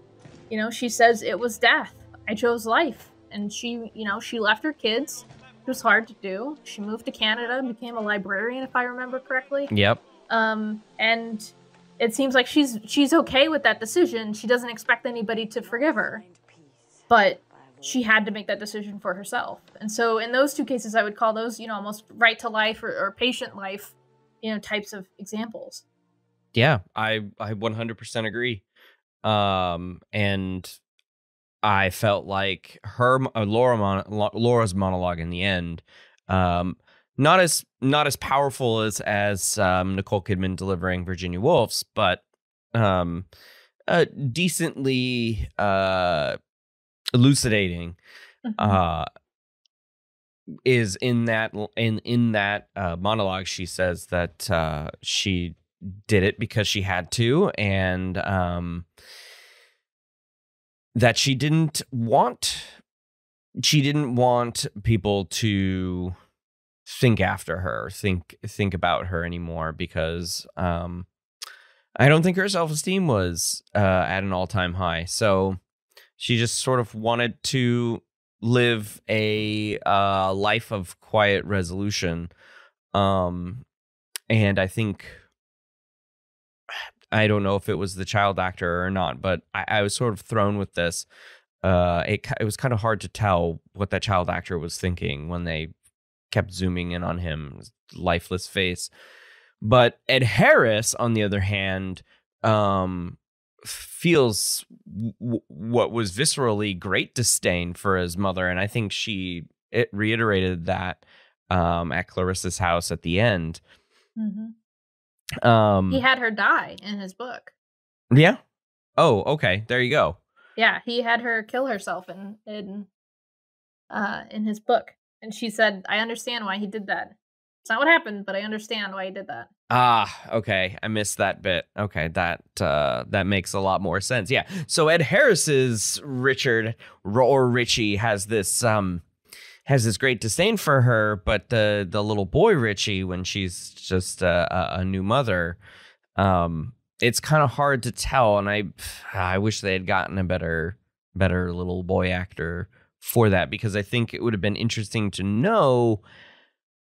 You know, she says it was death. I chose life. And she, you know, she left her kids. It was hard to do. She moved to Canada and became a librarian, if I remember correctly. Yep. Um, and it seems like she's she's okay with that decision. She doesn't expect anybody to forgive her. But she had to make that decision for herself. And so in those two cases, I would call those, you know, almost right to life or, or patient life, you know, types of examples. Yeah, I, I one hundred percent agree. Um, and I felt like her uh, Laura mon Laura's monologue in the end, um, not as not as powerful as as um, Nicole Kidman delivering Virginia Woolf's, but um, uh, decently uh, elucidating. Uh, is in that in in that uh, monologue, she says that uh, she. did it because she had to, and um, that she didn't want, she didn't want people to think after her, think think about her anymore, because um, I don't think her self-esteem was uh, at an all-time high. So she just sort of wanted to live a uh, life of quiet resolution, um, and I think. I don't know if it was the child actor or not, but I, I was sort of thrown with this. Uh, it, it was kind of hard to tell what that child actor was thinking when they kept zooming in on him, lifeless face. But Ed Harris, on the other hand, um, feels w what was viscerally great disdain for his mother. And I think she it reiterated that um, at Clarissa's house at the end. Mm-hmm. Um, he had her die in his book. Yeah. Oh, okay. There you go. Yeah, he had her kill herself in in uh, in his book, and she said, "I understand why he did that. It's not what happened, but I understand why he did that." Ah, okay. I missed that bit. Okay, that uh, that makes a lot more sense. Yeah. So Ed Harris's Richard or Richie has this um has this great disdain for her, but the the little boy Richie, when she's just a, a new mother, um, it's kind of hard to tell. And I I wish they had gotten a better better little boy actor for that, because I think it would have been interesting to know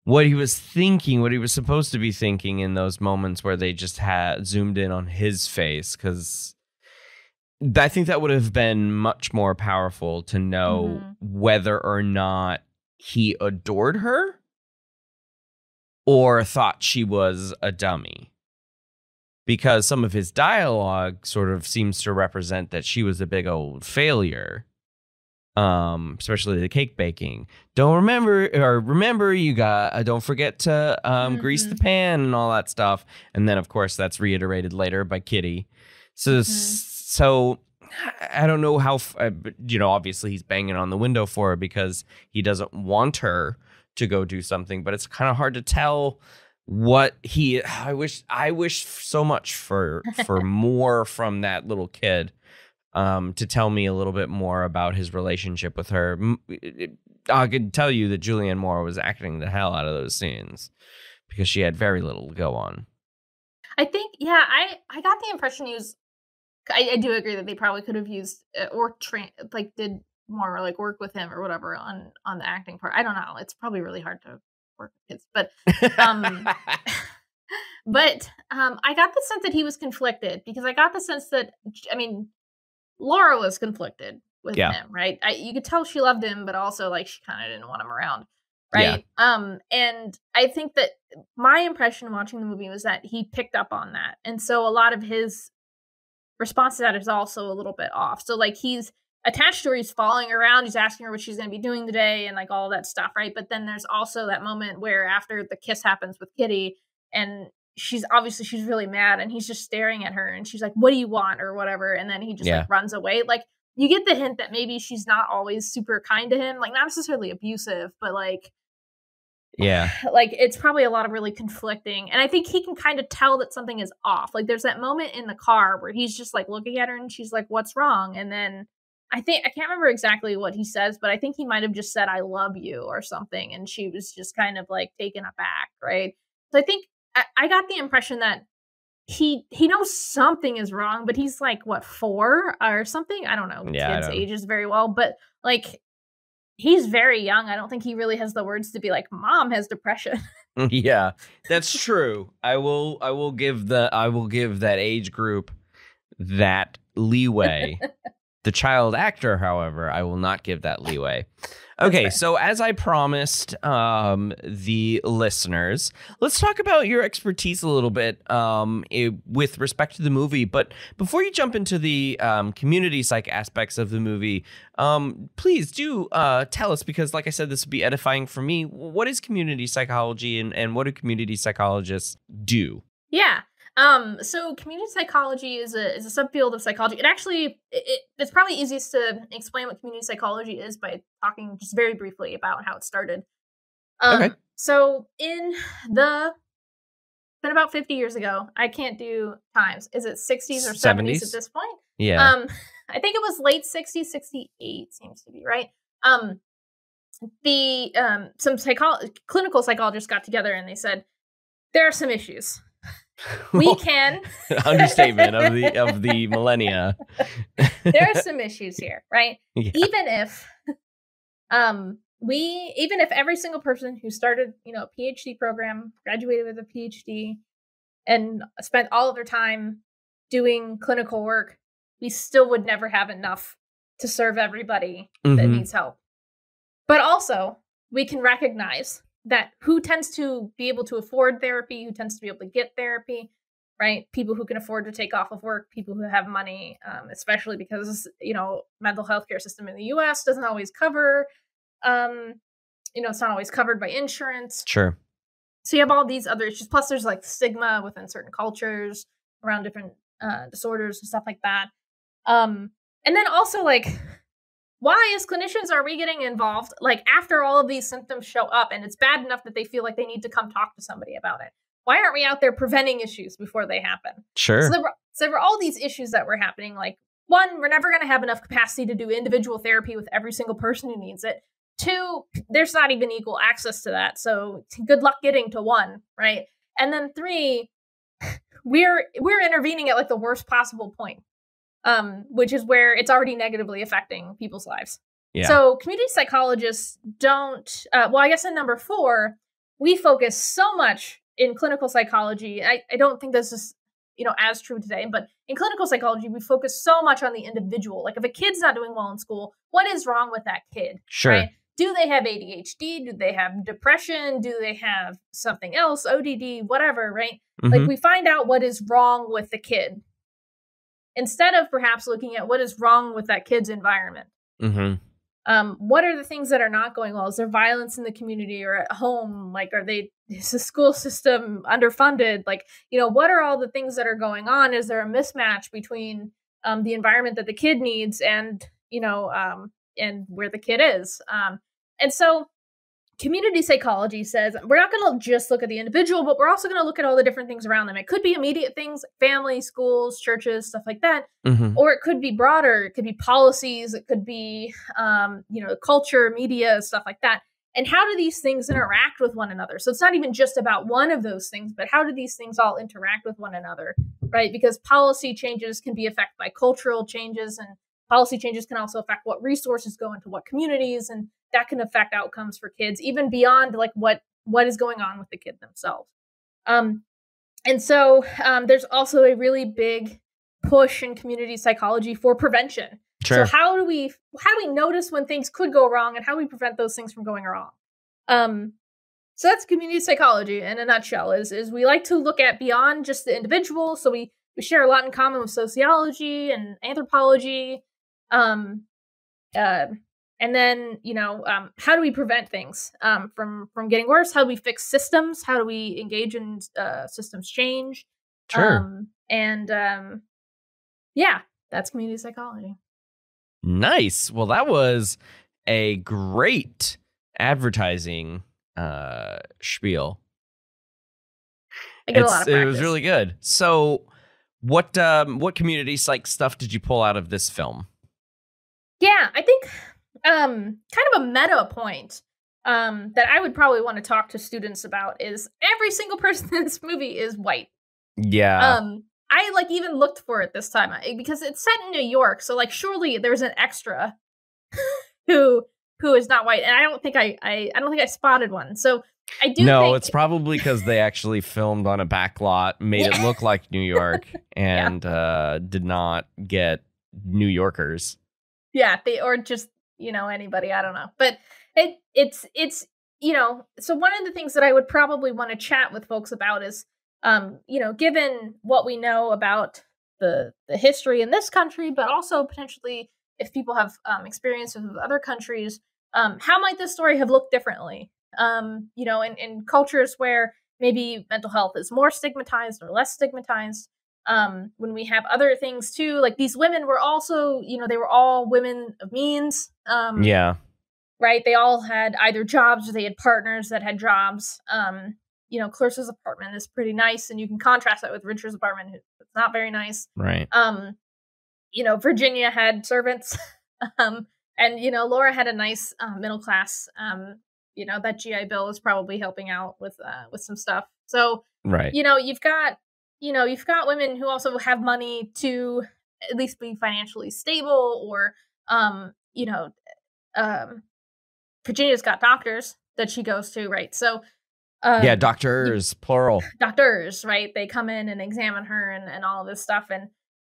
what he was thinking, what he was supposed to be thinking in those moments where they just had zoomed in on his face, because I think that would have been much more powerful to know mm-hmm. whether or not he adored her or thought she was a dummy, because some of his dialogue sort of seems to represent that she was a big old failure, um, especially the cake baking. Don't remember or remember you got uh, don't forget to um, mm-hmm. grease the pan and all that stuff. And then, of course, that's reiterated later by Kitty. So mm-hmm. so I don't know how, you know, obviously he's banging on the window for her because he doesn't want her to go do something, but it's kind of hard to tell what he, I wish, I wish so much for, for more from that little kid. um, to tell me a little bit more about his relationship with her. I could tell you that Julianne Moore was acting the hell out of those scenes because she had very little to go on. I think, yeah, I, I got the impression he was, I, I do agree that they probably could have used or tra- like did more like work with him or whatever on, on the acting part. I don't know. It's probably really hard to work with kids, but, um, but, um, I got the sense that he was conflicted because I got the sense that, I mean, Laura was conflicted with yeah. him, right? I, you could tell she loved him, but also like she kind of didn't want him around. Right. Yeah. Um, and I think that my impression watching the movie was that he picked up on that. And so a lot of his response to that is also a little bit off. So like he's attached to her, he's following around, he's asking her what she's going to be doing today and like all that stuff. Right. But then there's also that moment where after the kiss happens with Kitty and she's obviously she's really mad and he's just staring at her and she's like, what do you want or whatever. And then he just yeah. like runs away. Like you get the hint that maybe she's not always super kind to him, like not necessarily abusive, but like. Yeah, like it's probably a lot of really conflicting. And I think he can kind of tell that something is off. Like there's that moment in the car where he's just like looking at her and she's like, what's wrong? And then I think I can't remember exactly what he says, but I think he might have just said, I love you or something. And she was just kind of like taken aback. Right. So I think I, I got the impression that he he knows something is wrong, but he's like, what, four or something? I don't know. Yeah, kids ages very well, but like. He's very young. I don't think he really has the words to be like, Mom has depression. Yeah, that's true. I will I will give the I will give that age group that leeway. The child actor, however, I will not give that leeway. Okay, so as I promised um, the listeners, let's talk about your expertise a little bit um, it, with respect to the movie. But before you jump into the um, community psych aspects of the movie, um, please do uh, tell us, because like I said, this would be edifying for me. What is community psychology and, and what do community psychologists do? Yeah. Um, so community psychology is a, is a subfield of psychology. It actually, it, it's probably easiest to explain what community psychology is by talking just very briefly about how it started. Um, okay. So in the, been about fifty years ago, I can't do times. Is it sixties or seventies, seventies at this point? Yeah. Um, I think it was late sixties, sixty-eight seems to be right. Um, the, um, some psycho- clinical psychologists got together and they said, there are some issues. We can understatement of the of the millennia. There are some issues here, right? Yeah. Even if um we even if every single person who started, you know, a PhD program, graduated with a PhD and spent all of their time doing clinical work, we still would never have enough to serve everybody mm-hmm. that needs help. But also, we can recognize that who tends to be able to afford therapy, who tends to be able to get therapy, right? People who can afford to take off of work, people who have money, um, especially because, you know, mental health care system in the U S doesn't always cover, um, you know, it's not always covered by insurance. Sure. So you have all these other issues. Plus there's like stigma within certain cultures around different uh, disorders and stuff like that. Um, and then also like... why, as clinicians, are we getting involved? Like, after all of these symptoms show up and it's bad enough that they feel like they need to come talk to somebody about it. Why aren't we out there preventing issues before they happen? Sure. So there were, so there were all these issues that were happening. Like, one, we're never going to have enough capacity to do individual therapy with every single person who needs it. Two, there's not even equal access to that. So good luck getting to one, right? And then three, we're we're intervening at like the worst possible point. Um, which is where it's already negatively affecting people's lives. Yeah. So community psychologists don't, uh, well, I guess in number four, we focus so much in clinical psychology. I, I don't think this is, you know, as true today, but in clinical psychology, we focus so much on the individual. Like if a kid's not doing well in school, what is wrong with that kid? Sure. Right? Do they have A D H D? Do they have depression? Do they have something else? O D D, whatever, right? Mm-hmm. Like we find out what is wrong with the kid, instead of perhaps looking at what is wrong with that kid's environment. Mm-hmm. Um, what are the things that are not going well? Is there violence in the community or at home? Like, are they, is the school system underfunded? Like, you know, what are all the things that are going on? Is there a mismatch between um, the environment that the kid needs and, you know, um, and where the kid is? Um, and so community psychology says we're not going to just look at the individual, but we're also going to look at all the different things around them. It could be immediate things, family, schools, churches, stuff like that. Mm-hmm. Or it could be broader. It could be policies. It could be, um, you know, culture, media, stuff like that. And how do these things interact with one another? So it's not even just about one of those things, but how do these things all interact with one another, right? Because policy changes can be affected by cultural changes, and policy changes can also affect what resources go into what communities, and that can affect outcomes for kids, even beyond like what, what is going on with the kid themselves. Um, and so um, there's also a really big push in community psychology for prevention. Sure. So how do we how do we notice when things could go wrong, and how do we prevent those things from going wrong? Um, so that's community psychology in a nutshell. Is is we like to look at beyond just the individual. So we we share a lot in common with sociology and anthropology, um, uh, and then you know um, how do we prevent things um, from from getting worse? How do we fix systems? How do we engage in uh, systems change? Sure. Um, and um, yeah, that's community psychology. Nice. Well, that was a great advertising uh, spiel. I get a lot of practice. It was really good. So what um, what community psych stuff did you pull out of this film? Yeah, I think um, kind of a meta point um, that I would probably want to talk to students about is every single person in this movie is white. Yeah. Um, I like even looked for it this time because it's set in New York. So like, surely there's an extra who, who is not white. And I don't think I, I, I don't think I spotted one. So I do. No, think it's probably because they actually filmed on a back lot, made it look like New York and, yeah. uh, did not get New Yorkers. Yeah. They, or just, you know, anybody, I don't know, but it it's, it's, you know, so one of the things that I would probably want to chat with folks about is, Um, you know, given what we know about the the history in this country, but also potentially if people have um, experiences with other countries, um, how might this story have looked differently? Um, you know, in, in cultures where maybe mental health is more stigmatized or less stigmatized, um, when we have other things too, like these women were also, you know, they were all women of means. Um, yeah. Right. They all had either jobs or they had partners that had jobs. Um You know, Clarissa's apartment is pretty nice, and you can contrast that with Richard's apartment, who's not very nice. Right. Um, you know, Virginia had servants, um, and you know, Laura had a nice uh, middle class. Um, you know, that G I Bill is probably helping out with uh, with some stuff. So, right. You know, you've got you know you've got women who also have money to at least be financially stable, or um, you know, um, Virginia's got doctors that she goes to, right? So. Um, yeah, doctors, you, plural. Doctors, right? They come in and examine her and, and all of this stuff. And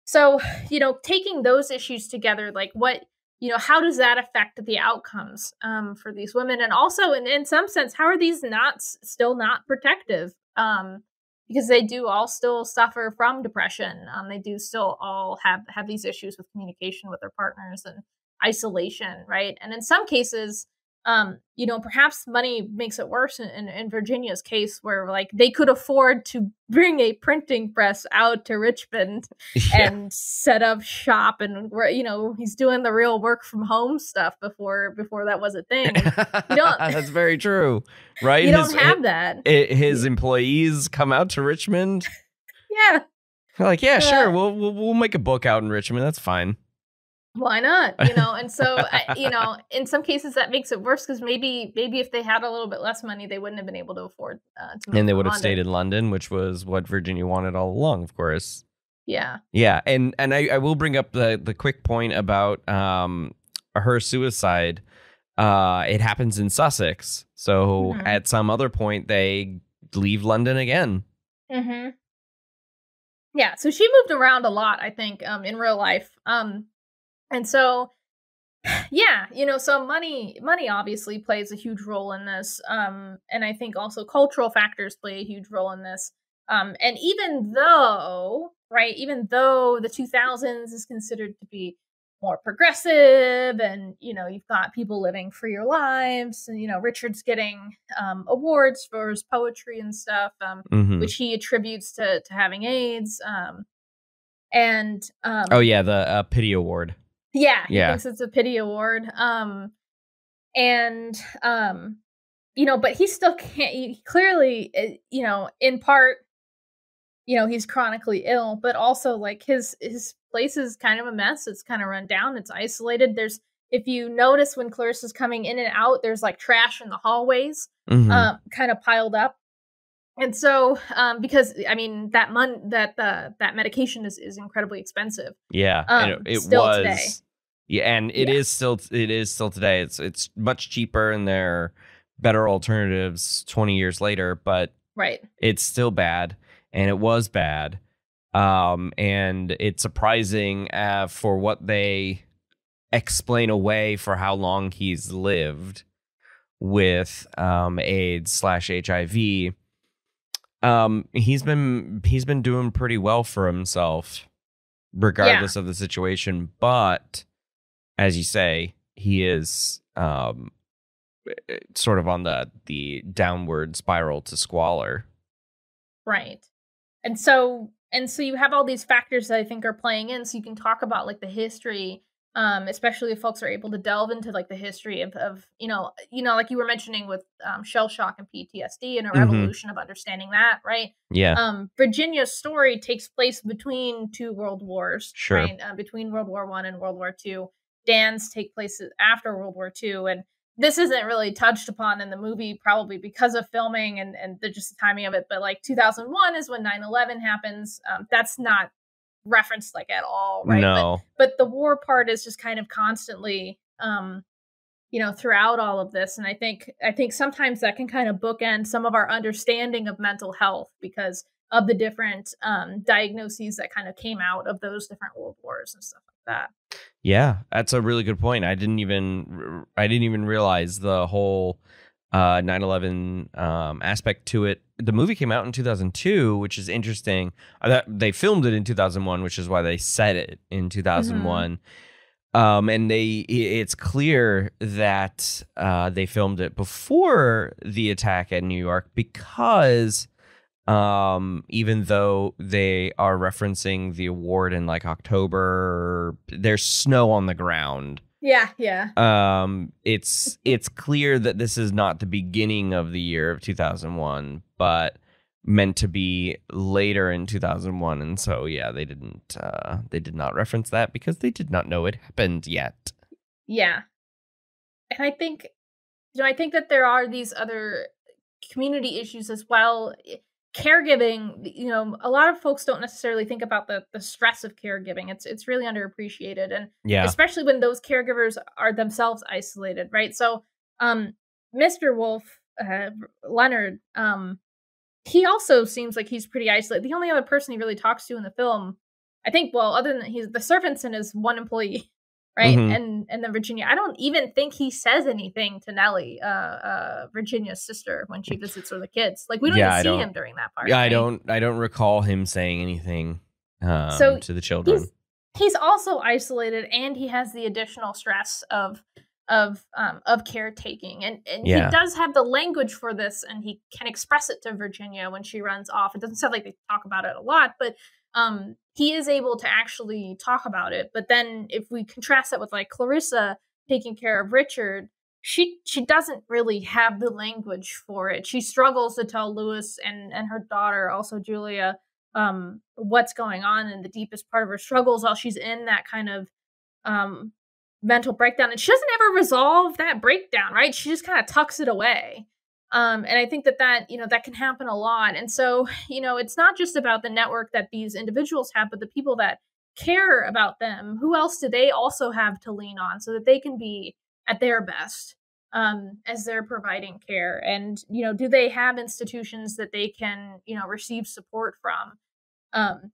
so, you know, taking those issues together, like what, you know, how does that affect the outcomes um, for these women? And also, in, in some sense, how are these not still not protective? Um, because they do all still suffer from depression. Um, they do still all have, have these issues with communication with their partners and isolation, right? And in some cases, Um, you know, perhaps money makes it worse in, in, in Virginia's case, where like they could afford to bring a printing press out to Richmond yeah. and set up shop, and where you know he's doing the real work from home stuff before before that was a thing. You don't, that's very true, right? You his, don't have that. It, his employees come out to Richmond. Yeah, they're like, yeah, uh, sure, we'll, we'll we'll make a book out in Richmond. That's fine. Why not? You know, and so, you know, in some cases that makes it worse because maybe maybe if they had a little bit less money, they wouldn't have been able to afford uh, to move. And they would have stayed in London, which was what Virginia wanted all along, of course. Yeah. Yeah. And and I, I will bring up the, the quick point about um, her suicide. Uh, it happens in Sussex. So mm-hmm. at some other point, they leave London again. Mm-hmm. Yeah. So she moved around a lot, I think, um, in real life. Um And so, yeah, you know, so money, money obviously plays a huge role in this. Um, and I think also cultural factors play a huge role in this. Um, and even though, right, even though the two thousands is considered to be more progressive and, you know, you've got people living freer lives and, you know, Richard's getting um, awards for his poetry and stuff, um, mm-hmm. which he attributes to, to having AIDS. Um, and um, oh, yeah, the uh, pity award. Yeah, he yeah. thinks it's a pity award. Um, and um, you know, but he still can't, he clearly, you know, in part, you know, he's chronically ill, but also like his, his place is kind of a mess. It's kind of run down. It's isolated. There's, if you notice when Clarissa's coming in and out, there's like trash in the hallways, mm-hmm. um, kind of piled up. And so, um, because I mean, that mon that uh, that medication is, is incredibly expensive. Yeah, um, it, it still was. Today. Yeah, and it yeah. is still it is still today. It's it's much cheaper, and there are better alternatives twenty years later. But right, it's still bad, and it was bad. Um, and it's surprising uh, for what they explain away for how long he's lived with um, AIDS slash H I V. Um, he's been he's been doing pretty well for himself, regardless yeah. of the situation. But as you say, he is um, sort of on the the downward spiral to squalor. Right, and so and so you have all these factors that I think are playing in. So you can talk about like the history, um, especially if folks are able to delve into like the history of, of you know, you know, like you were mentioning with um, shell shock and P T S D and a revolution mm-hmm. of understanding that, right? Yeah. Um, Virginia's story takes place between two world wars, sure. right? Uh, between World War One and World War Two. Dan's take place after World War Two, and this isn't really touched upon in the movie, probably because of filming and and the just the timing of it. But like two thousand one is when nine eleven happens. Um, that's not referenced like at all, right? No. But, but the war part is just kind of constantly, um, you know, throughout all of this. And I think I think sometimes that can kind of bookend some of our understanding of mental health because of the different um, diagnoses that kind of came out of those different world wars and stuff like that. Yeah, that's a really good point. I didn't even I didn't even realize the whole uh, nine eleven um, aspect to it. The movie came out in two thousand two, which is interesting. They filmed it in two thousand one, which is why they set it in two thousand one. Mm-hmm. um, and they it's clear that uh, they filmed it before the attack at New York because um, even though they are referencing the award in like October, there's snow on the ground. Yeah, yeah. Um, it's it's clear that this is not the beginning of the year of two thousand one, but meant to be later in two thousand one, and so yeah, they didn't uh, they did not reference that because they did not know it happened yet. Yeah, and I think you know I think that there are these other community issues as well. Caregiving, you know, a lot of folks don't necessarily think about the the stress of caregiving. It's it's really underappreciated, and yeah. especially when those caregivers are themselves isolated, right? So, um, Mister Wolf, uh, Leonard, um, he also seems like he's pretty isolated. The only other person he really talks to in the film, I think, well, other than he's the servants and his one employee, right? Mm-hmm. And and then Virginia, I don't even think he says anything to Nellie, uh, uh, Virginia's sister, when she visits with the kids. Like we don't yeah, even I see don't, him during that part. Yeah, right? I don't. I don't recall him saying anything um, so to the children. He's, he's also isolated, and he has the additional stress of of um, of caretaking, and and yeah. he does have the language for this, and he can express it to Virginia when she runs off. It doesn't sound like they talk about it a lot, but. Um, he is able to actually talk about it. But then if we contrast that with like Clarissa taking care of Richard, she she doesn't really have the language for it. She struggles to tell Louis and, and her daughter, also Julia, um, what's going on, and the deepest part of her struggles while she's in that kind of um, mental breakdown. And she doesn't ever resolve that breakdown, right? She just kind of tucks it away. Um, and I think that that, you know, that can happen a lot. And so, you know, it's not just about the network that these individuals have, but the people that care about them. Who else do they also have to lean on so that they can be at their best um, as they're providing care? And, you know, do they have institutions that they can, you know, receive support from? Um,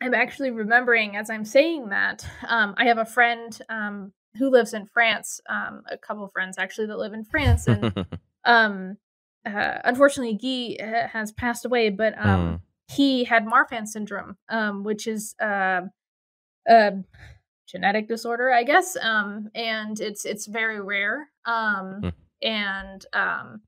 I'm actually remembering as I'm saying that, um, I have a friend um, who lives in France, um, a couple of friends actually that live in France. And Um, uh, unfortunately, Guy has passed away, but um, mm. he had Marfan syndrome, um, which is uh, a genetic disorder, I guess, um, and it's it's very rare. Um, mm. And um,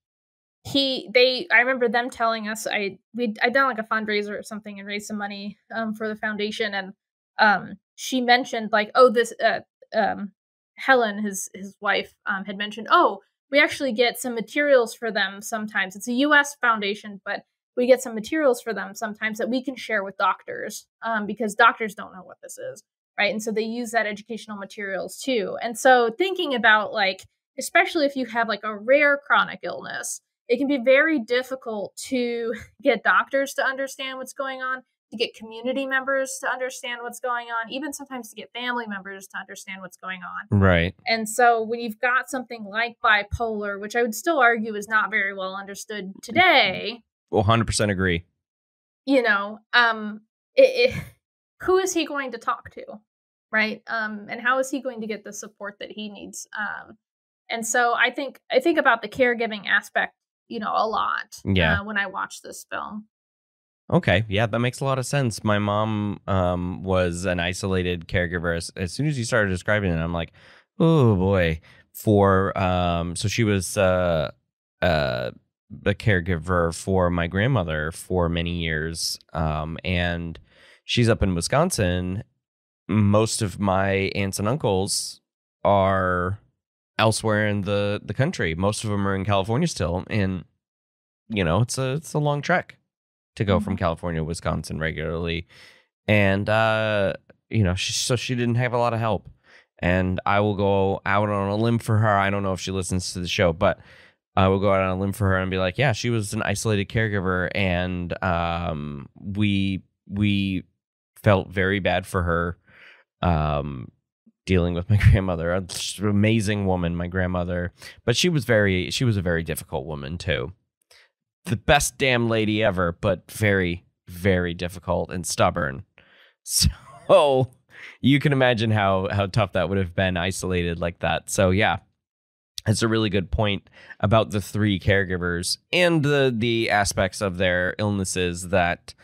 he they I remember them telling us I we I done like a fundraiser or something and raised some money um, for the foundation, and um, she mentioned like oh this uh, um, Helen his his wife um, had mentioned oh. we actually get some materials for them sometimes. It's a U S foundation, but we get some materials for them sometimes that we can share with doctors um, because doctors don't know what this is, right? And so they use that educational materials too. And so thinking about, like, especially if you have like a rare chronic illness, it can be very difficult to get doctors to understand what's going on, to get community members to understand what's going on, even sometimes to get family members to understand what's going on. Right. And so when you've got something like bipolar, which I would still argue is not very well understood today. one hundred percent agree. You know, um, it, it, who is he going to talk to, right? Um, and how is he going to get the support that he needs? Um, and so I think I think about the caregiving aspect, you know, a lot. Yeah. Uh, when I watch this film. Okay, yeah, that makes a lot of sense. My mom um, was an isolated caregiver. As, as soon as you started describing it, I'm like, oh boy. For um, so she was uh, uh, a caregiver for my grandmother for many years, um, and she's up in Wisconsin. Most of my aunts and uncles are elsewhere in the the country. Most of them are in California still, and you know, it's a it's a long trek to go from California to Wisconsin regularly. And, uh, you know, she, so she didn't have a lot of help. And I will go out on a limb for her. I don't know if she listens to the show, but I will go out on a limb for her and be like, yeah, she was an isolated caregiver. And um, we we felt very bad for her um, dealing with my grandmother. An amazing woman, my grandmother. But she was very, she was a very difficult woman, too. The best damn lady ever, but very, very difficult and stubborn. So you can imagine how how tough that would have been isolated like that. So yeah, it's a really good point about the three caregivers and the the aspects of their illnesses that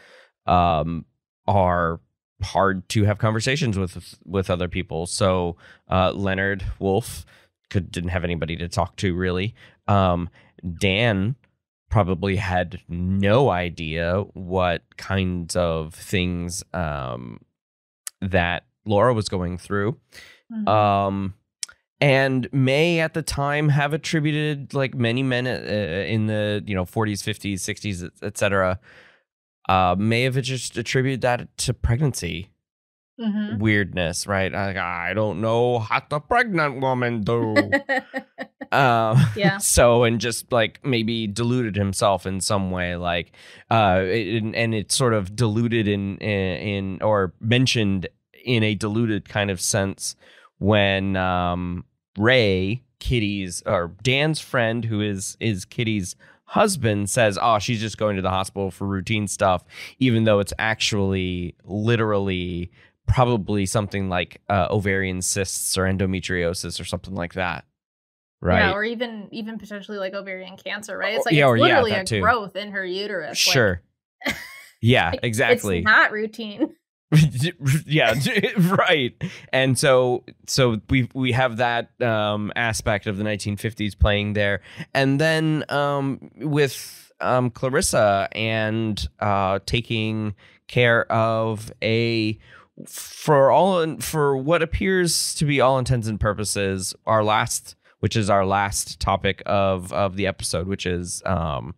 um, are hard to have conversations with with other people. So uh, Leonard Wolf could didn't have anybody to talk to really. Um, Dan probably had no idea what kinds of things um, that Laura was going through. Mm-hmm. Um, and May at the time have attributed, like many men uh, in the, you know, forties, fifties, sixties, et cetera, uh, may have just attributed that to pregnancy. Mm-hmm. Weirdness, right? Like, I don't know what the pregnant woman do. um, yeah. So, and just like maybe deluded himself in some way, like, uh, it, and it's sort of diluted in, in, in, or mentioned in a diluted kind of sense when um, Ray, Kitty's, or Dan's friend, who is, is Kitty's husband, says, oh, she's just going to the hospital for routine stuff, even though it's actually literally probably something like uh, ovarian cysts or endometriosis or something like that, right? Yeah, or even even potentially like ovarian cancer, right? It's like, yeah, it's literally yeah, a too. growth in her uterus. Sure. Like, yeah, like, exactly. It's not routine. Yeah, right. And so so we we have that um, aspect of the nineteen fifties playing there. And then um, with um, Clarissa and uh, taking care of a... For all for what appears to be all intents and purposes, our last, which is our last topic of of the episode, which is um,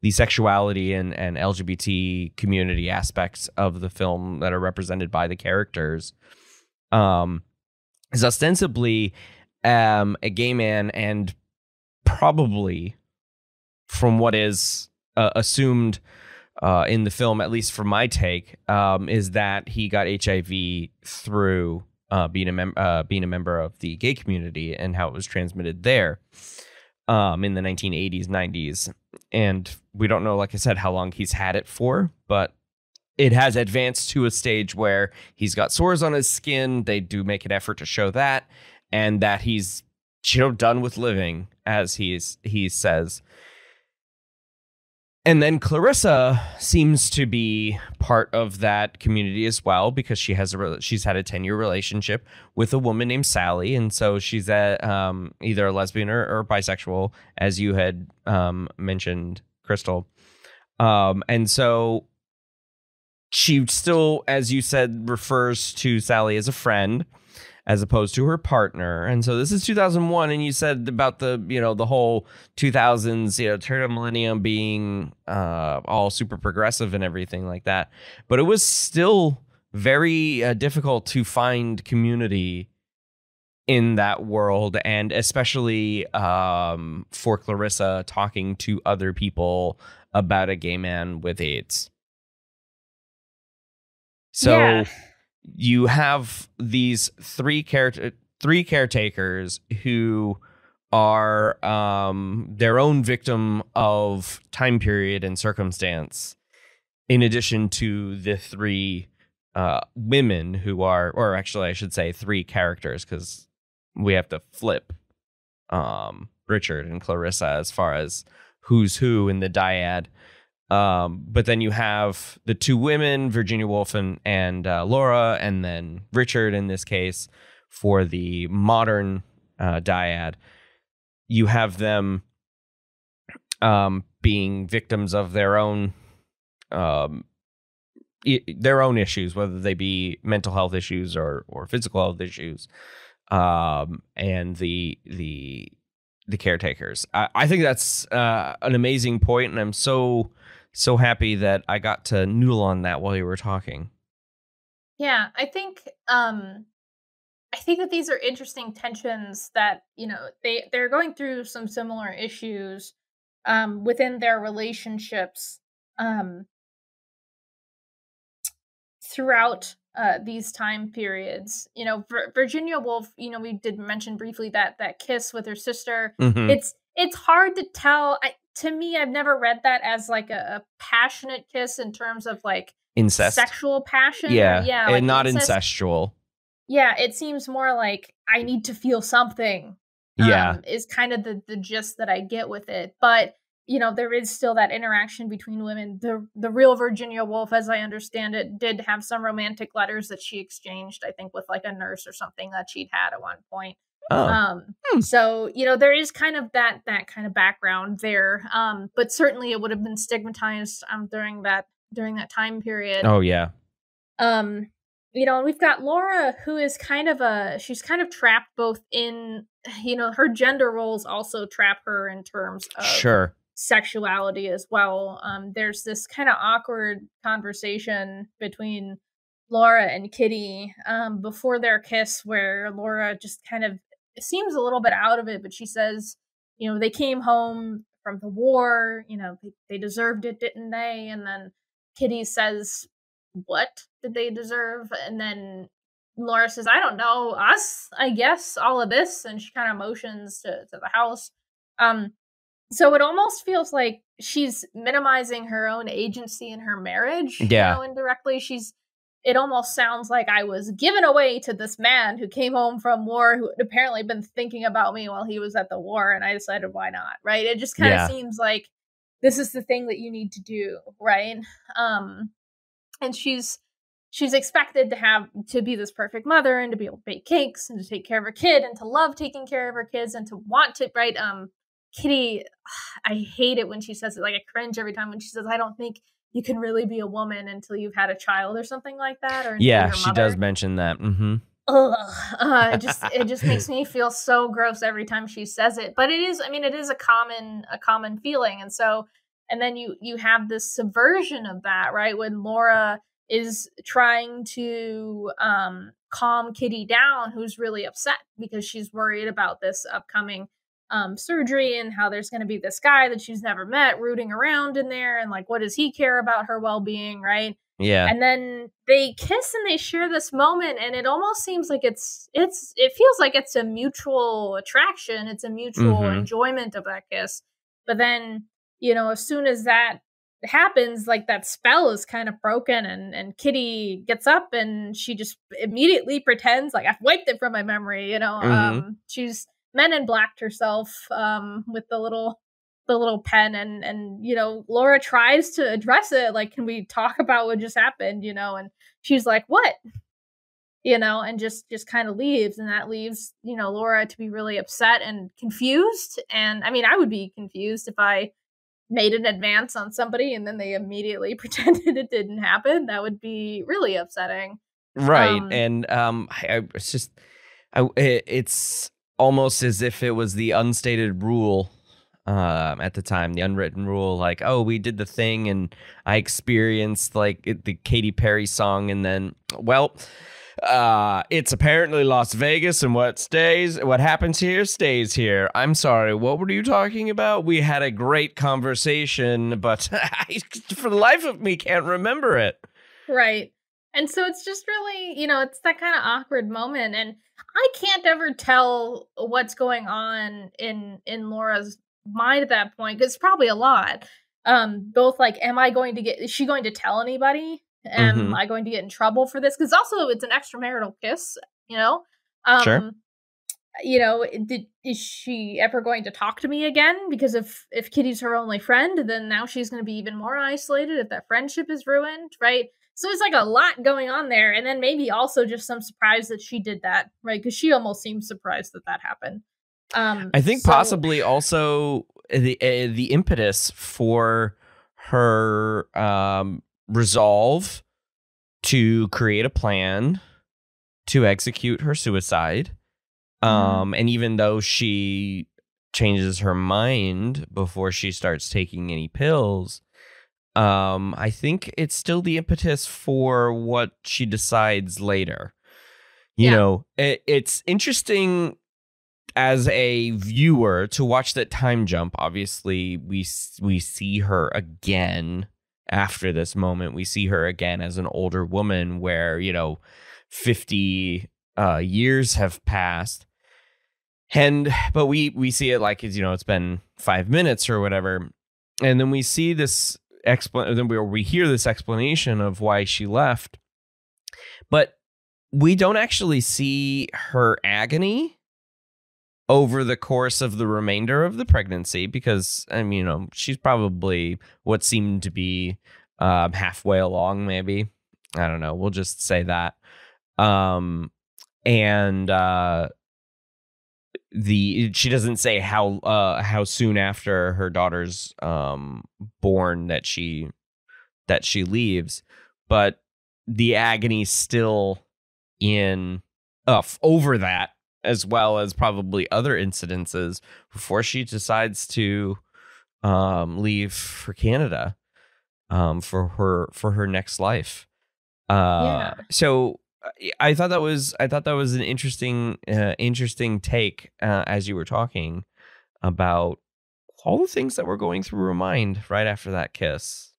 the sexuality and and L G B T community aspects of the film that are represented by the characters, um, is ostensibly um, a gay man and probably, from what is uh, assumed. Uh, in the film, at least for my take, um, is that he got H I V through uh, being a mem uh, being a member of the gay community and how it was transmitted there um, in the nineteen eighties, nineties. And we don't know, like I said, how long he's had it for, but it has advanced to a stage where he's got sores on his skin. They do make an effort to show that, and that he's, you know, done with living, as he's he says. And then Clarissa seems to be part of that community as well, because she has a she's had a ten year relationship with a woman named Sally. And so she's a, um, either a lesbian or, or bisexual, as you had um, mentioned, Crystal. Um, and so she still, as you said, refers to Sally as a friend. as opposed to her partner. And so this is two thousand one, and you said about the, you know, the whole two thousands, you know, turn of millennium being uh, all super progressive and everything like that. But it was still very uh, difficult to find community in that world, and especially um, for Clarissa talking to other people about a gay man with AIDS. So yeah. You have these three care three caretakers who are um, their own victim of time period and circumstance, in addition to the three uh, women who are, or actually I should say three characters, because we have to flip um, Richard and Clarissa as far as who's who in the dyad. Um, but then you have the two women, Virginia Woolf and, and uh, Laura, and then Richard in this case for the modern uh, dyad. You have them um, being victims of their own um, I- their own issues, whether they be mental health issues or or physical health issues. Um, and the the the caretakers. I, I think that's uh, an amazing point, and I'm so so happy that I got to noodle on that while you were talking. Yeah, I think um, I think that these are interesting tensions that, you know, they they're going through some similar issues um, within their relationships um, throughout. Uh, these time periods, you know, Vir- Virginia Woolf, you know, we did mention briefly that that kiss with her sister. Mm-hmm. It's it's hard to tell. I, to me, I've never read that as like a, a passionate kiss in terms of like incest, sexual passion. Yeah, yeah, like not incest. Incestual. Yeah, it seems more like I need to feel something. Um, yeah, is kind of the the gist that I get with it, but. You know, there is still that interaction between women. The the real Virginia Woolf, as I understand it, did have some romantic letters that she exchanged, I think, with like a nurse or something that she'd had at one point. Oh. Um, hmm. So, you know, there is kind of that that kind of background there. Um, but certainly it would have been stigmatized um, during that during that time period. Oh, yeah. Um, you know, and we've got Laura, who is kind of a she's kind of trapped both in, you know, her gender roles also trap her in terms of. Sure. Sexuality as well. Um, there's this kind of awkward conversation between Laura and Kitty um, before their kiss where Laura just kind of seems a little bit out of it, but she says, you know, they came home from the war, you know, they, they deserved it, didn't they? And then Kitty says, what did they deserve? And then Laura says, I don't know, us, I guess, all of this. And she kind of motions to, to the house. Um, So it almost feels like she's minimizing her own agency in her marriage. Yeah. You know, indirectly, she's. It almost sounds like I was given away to this man who came home from war, who had apparently been thinking about me while he was at the war, and I decided why not, right? It just kind of yeah. seems like this is the thing that you need to do, right? Um, and she's she's expected to have to be this perfect mother and to be able to bake cakes and to take care of her kid and to love taking care of her kids and to want to, right? Um. Kitty, I hate it when she says it. Like, I cringe every time when she says, I don't think you can really be a woman until you've had a child or something like that. Or yeah, she does mention that. Mm-hmm. Ugh. Uh, it, just, it just makes me feel so gross every time she says it. But it is, I mean, it is a common a common feeling. And so, and then you you have this subversion of that, right? When Laura is trying to um, calm Kitty down, who's really upset because she's worried about this upcoming Um, surgery and how there's going to be this guy that she's never met rooting around in there, and like, what does he care about her well-being, right? Yeah. And then they kiss and they share this moment, and it almost seems like it's it's it feels like it's a mutual attraction, it's a mutual mm-hmm. enjoyment of that kiss. But then, you know, as soon as that happens, like that spell is kind of broken, and and Kitty gets up and she just immediately pretends like I've wiped it from my memory, you know. Mm-hmm. Um, she's Men in Blacked herself um, with the little the little pen, and, and, you know, Laura tries to address it. Like, can we talk about what just happened, you know? And she's like, what? You know, and just, just kind of leaves. And that leaves, you know, Laura to be really upset and confused. And, I mean, I would be confused if I made an advance on somebody and then they immediately pretended it didn't happen. That would be really upsetting. Right. Um, and um, I, it's just... I, it's almost as if it was the unstated rule um, at the time, the unwritten rule, like, oh, we did the thing and I experienced like it, the Katy Perry song. And then, well, uh, it's apparently Las Vegas, and what stays, what happens here stays here. I'm sorry, what were you talking about? We had a great conversation, but I, for the life of me, can't remember it. Right. And so it's just really, you know, it's that kind of awkward moment. And I can't ever tell what's going on in in Laura's mind at that point, because it's probably a lot. Um, both like, am I going to get, is she going to tell anybody? Am mm-hmm. I going to get in trouble for this? Because also it's an extramarital kiss, you know? Um, sure. You know, did, is she ever going to talk to me again? Because if, if Kitty's her only friend, then now she's going to be even more isolated if that friendship is ruined, right? So it's like a lot going on there. And then maybe also just some surprise that she did that, right? Because she almost seems surprised that that happened. Um, I think so possibly also the uh, the impetus for her um, resolve to create a plan to execute her suicide. Um, mm. And even though she changes her mind before she starts taking any pills, Um, I think it's still the impetus for what she decides later. You yeah. know, it, it's interesting as a viewer to watch that time jump. Obviously, we we see her again after this moment. We see her again as an older woman where, you know, fifty uh, years have passed. And but we we see it like, you know, it's been five minutes or whatever. And then we see this Explan then we we hear this explanation of why she left, but we don't actually see her agony over the course of the remainder of the pregnancy, because I mean, you know, she's probably what seemed to be um, halfway along, maybe, I don't know. We'll just say that, um, and uh, The she doesn't say how uh how soon after her daughter's um born that she that she leaves, but the agony's still in uh over that, as well as probably other incidences before she decides to um leave for Canada um for her for her next life. Uh yeah. so I thought that was I thought that was an interesting uh, interesting take uh, as you were talking about all the things that were going through her mind right after that kiss.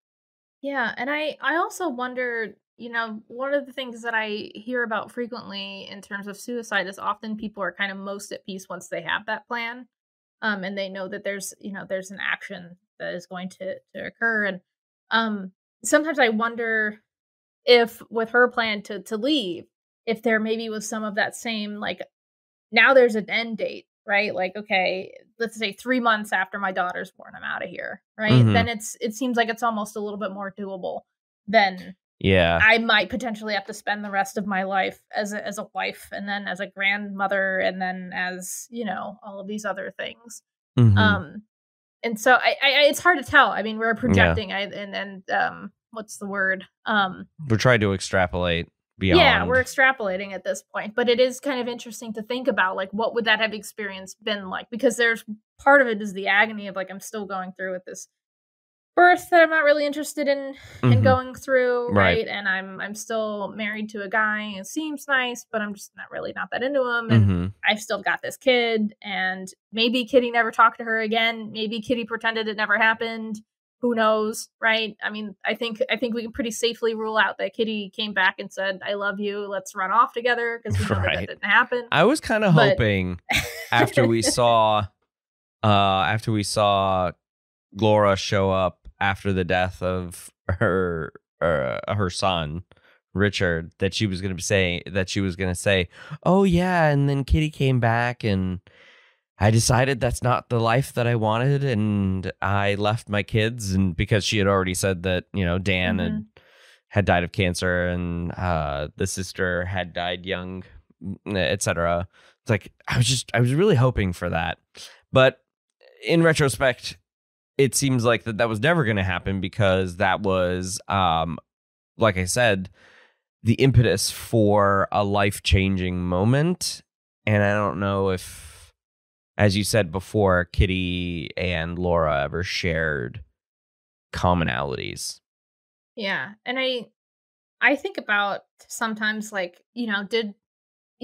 Yeah, and I I also wonder, you know, one of the things that I hear about frequently in terms of suicide is often people are kind of most at peace once they have that plan, um, and they know that there's, you know, there's an action that is going to to occur, and um, sometimes I wonder if with her plan to to leave, if there maybe was some of that same, like, now there's an end date, right? Like, okay, let's say three months after my daughter's born, I'm out of here, right? Mm-hmm. Then it's it seems like it's almost a little bit more doable than yeah. I might potentially have to spend the rest of my life as a, as a wife, and then as a grandmother, and then as, you know, all of these other things. Mm-hmm. Um, and so I, I it's hard to tell. I mean, we're projecting, yeah. I and and um. what's the word? Um, we're trying to extrapolate beyond. Yeah, we're extrapolating at this point, but it is kind of interesting to think about, like, what would that have experience been like? Because there's part of it is the agony of, like, I'm still going through with this birth that I'm not really interested in mm-hmm. in going through, right? right? And I'm I'm still married to a guy, and it seems nice, but I'm just not really not that into him. And mm-hmm. I've still got this kid, and maybe Kitty never talked to her again. Maybe Kitty pretended it never happened. Who knows, right? I mean, I think I think we can pretty safely rule out that Kitty came back and said, "I love you. Let's run off together," because we know right. that, that didn't happen. I was kind of but... hoping after we saw, uh, after we saw Laura show up after the death of her uh, her son Richard, that she was going to say that she was going to say, "Oh yeah," and then Kitty came back and I decided that's not the life that I wanted, and I left my kids, and because she had already said that, you know, Dan mm-hmm. had, had died of cancer, and uh, the sister had died young, et cetera. It's like, I was just, I was really hoping for that. But in retrospect, it seems like that, that was never going to happen, because that was, um, like I said, the impetus for a life-changing moment. And I don't know if, as you said before, Kitty and Laura ever shared commonalities. Yeah. And I I think about sometimes, like, you know, did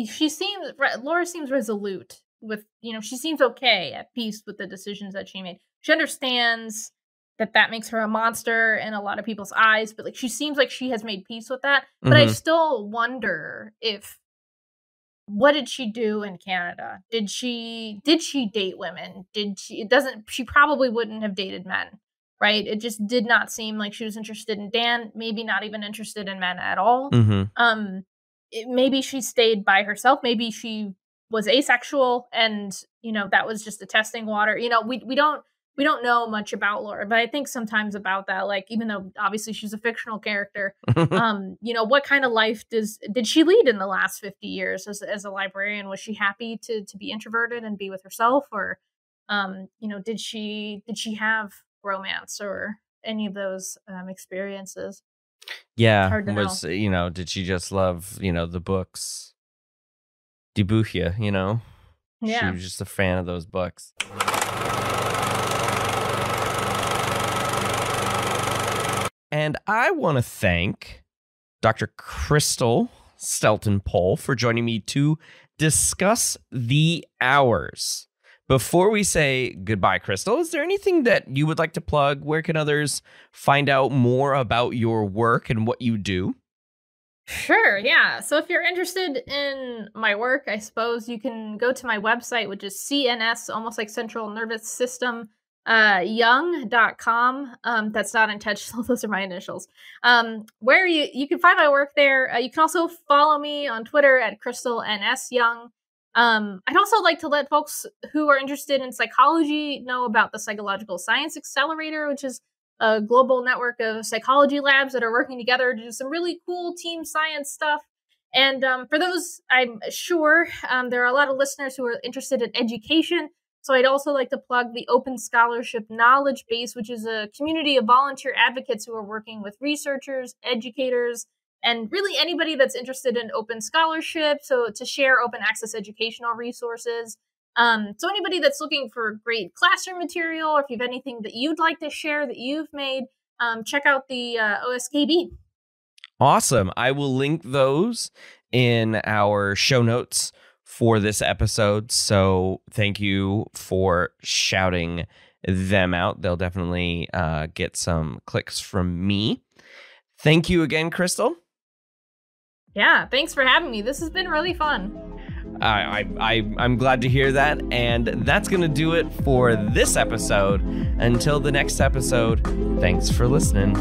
she seems Laura seems resolute with, you know, she seems okay, at peace with the decisions that she made. She understands that that makes her a monster in a lot of people's eyes, but like she seems like she has made peace with that. But mm-hmm. I still wonder if, what did she do in Canada? Did she did she date women? Did she? It doesn't. She probably wouldn't have dated men, right? It just did not seem like she was interested in Dan. Maybe not even interested in men at all. Mm-hmm. Um, it, maybe she stayed by herself. Maybe she was asexual, and you know that was just a testing water. You know, we we don't we don't know much about Laura, but I think sometimes about that. Like, even though obviously she's a fictional character, um, you know, what kind of life does did she lead in the last fifty years as as a librarian? Was she happy to to be introverted and be with herself, or um, you know, did she did she have romance or any of those um experiences? Yeah, was know. You know, did she just love, you know, the books de Buchia, you know? Yeah, she was just a fan of those books. And I want to thank Doctor Crystal Steltenpohl for joining me to discuss The Hours. Before we say goodbye, Crystal, is there anything that you would like to plug? Where can others find out more about your work and what you do? Sure, yeah. So if you're interested in my work, I suppose you can go to my website, which is C N S, almost like Central Nervous System, uh, young dot com. Um, that's not intentional. Those are my initials. Um, where you, you can find my work there. Uh, you can also follow me on Twitter at Crystal N S Young. Um, I'd also like to let folks who are interested in psychology know about the Psychological Science Accelerator, which is a global network of psychology labs that are working together to do some really cool team science stuff. And um, for those, I'm sure um, there are a lot of listeners who are interested in education. So I'd also like to plug the Open Scholarship Knowledge Base, which is a community of volunteer advocates who are working with researchers, educators, and really anybody that's interested in open scholarship, so to share open access educational resources. Um, so anybody that's looking for great classroom material, or if you have anything that you'd like to share that you've made, um, check out the uh, O S K B. Awesome. I will link those in our show notes for this episode. So thank you for shouting them out. They'll definitely uh, get some clicks from me. Thank you again, Crystal. Yeah, thanks for having me. This has been really fun. I, I, I, I'm glad to hear that. And that's going to do it for this episode. Until the next episode, thanks for listening.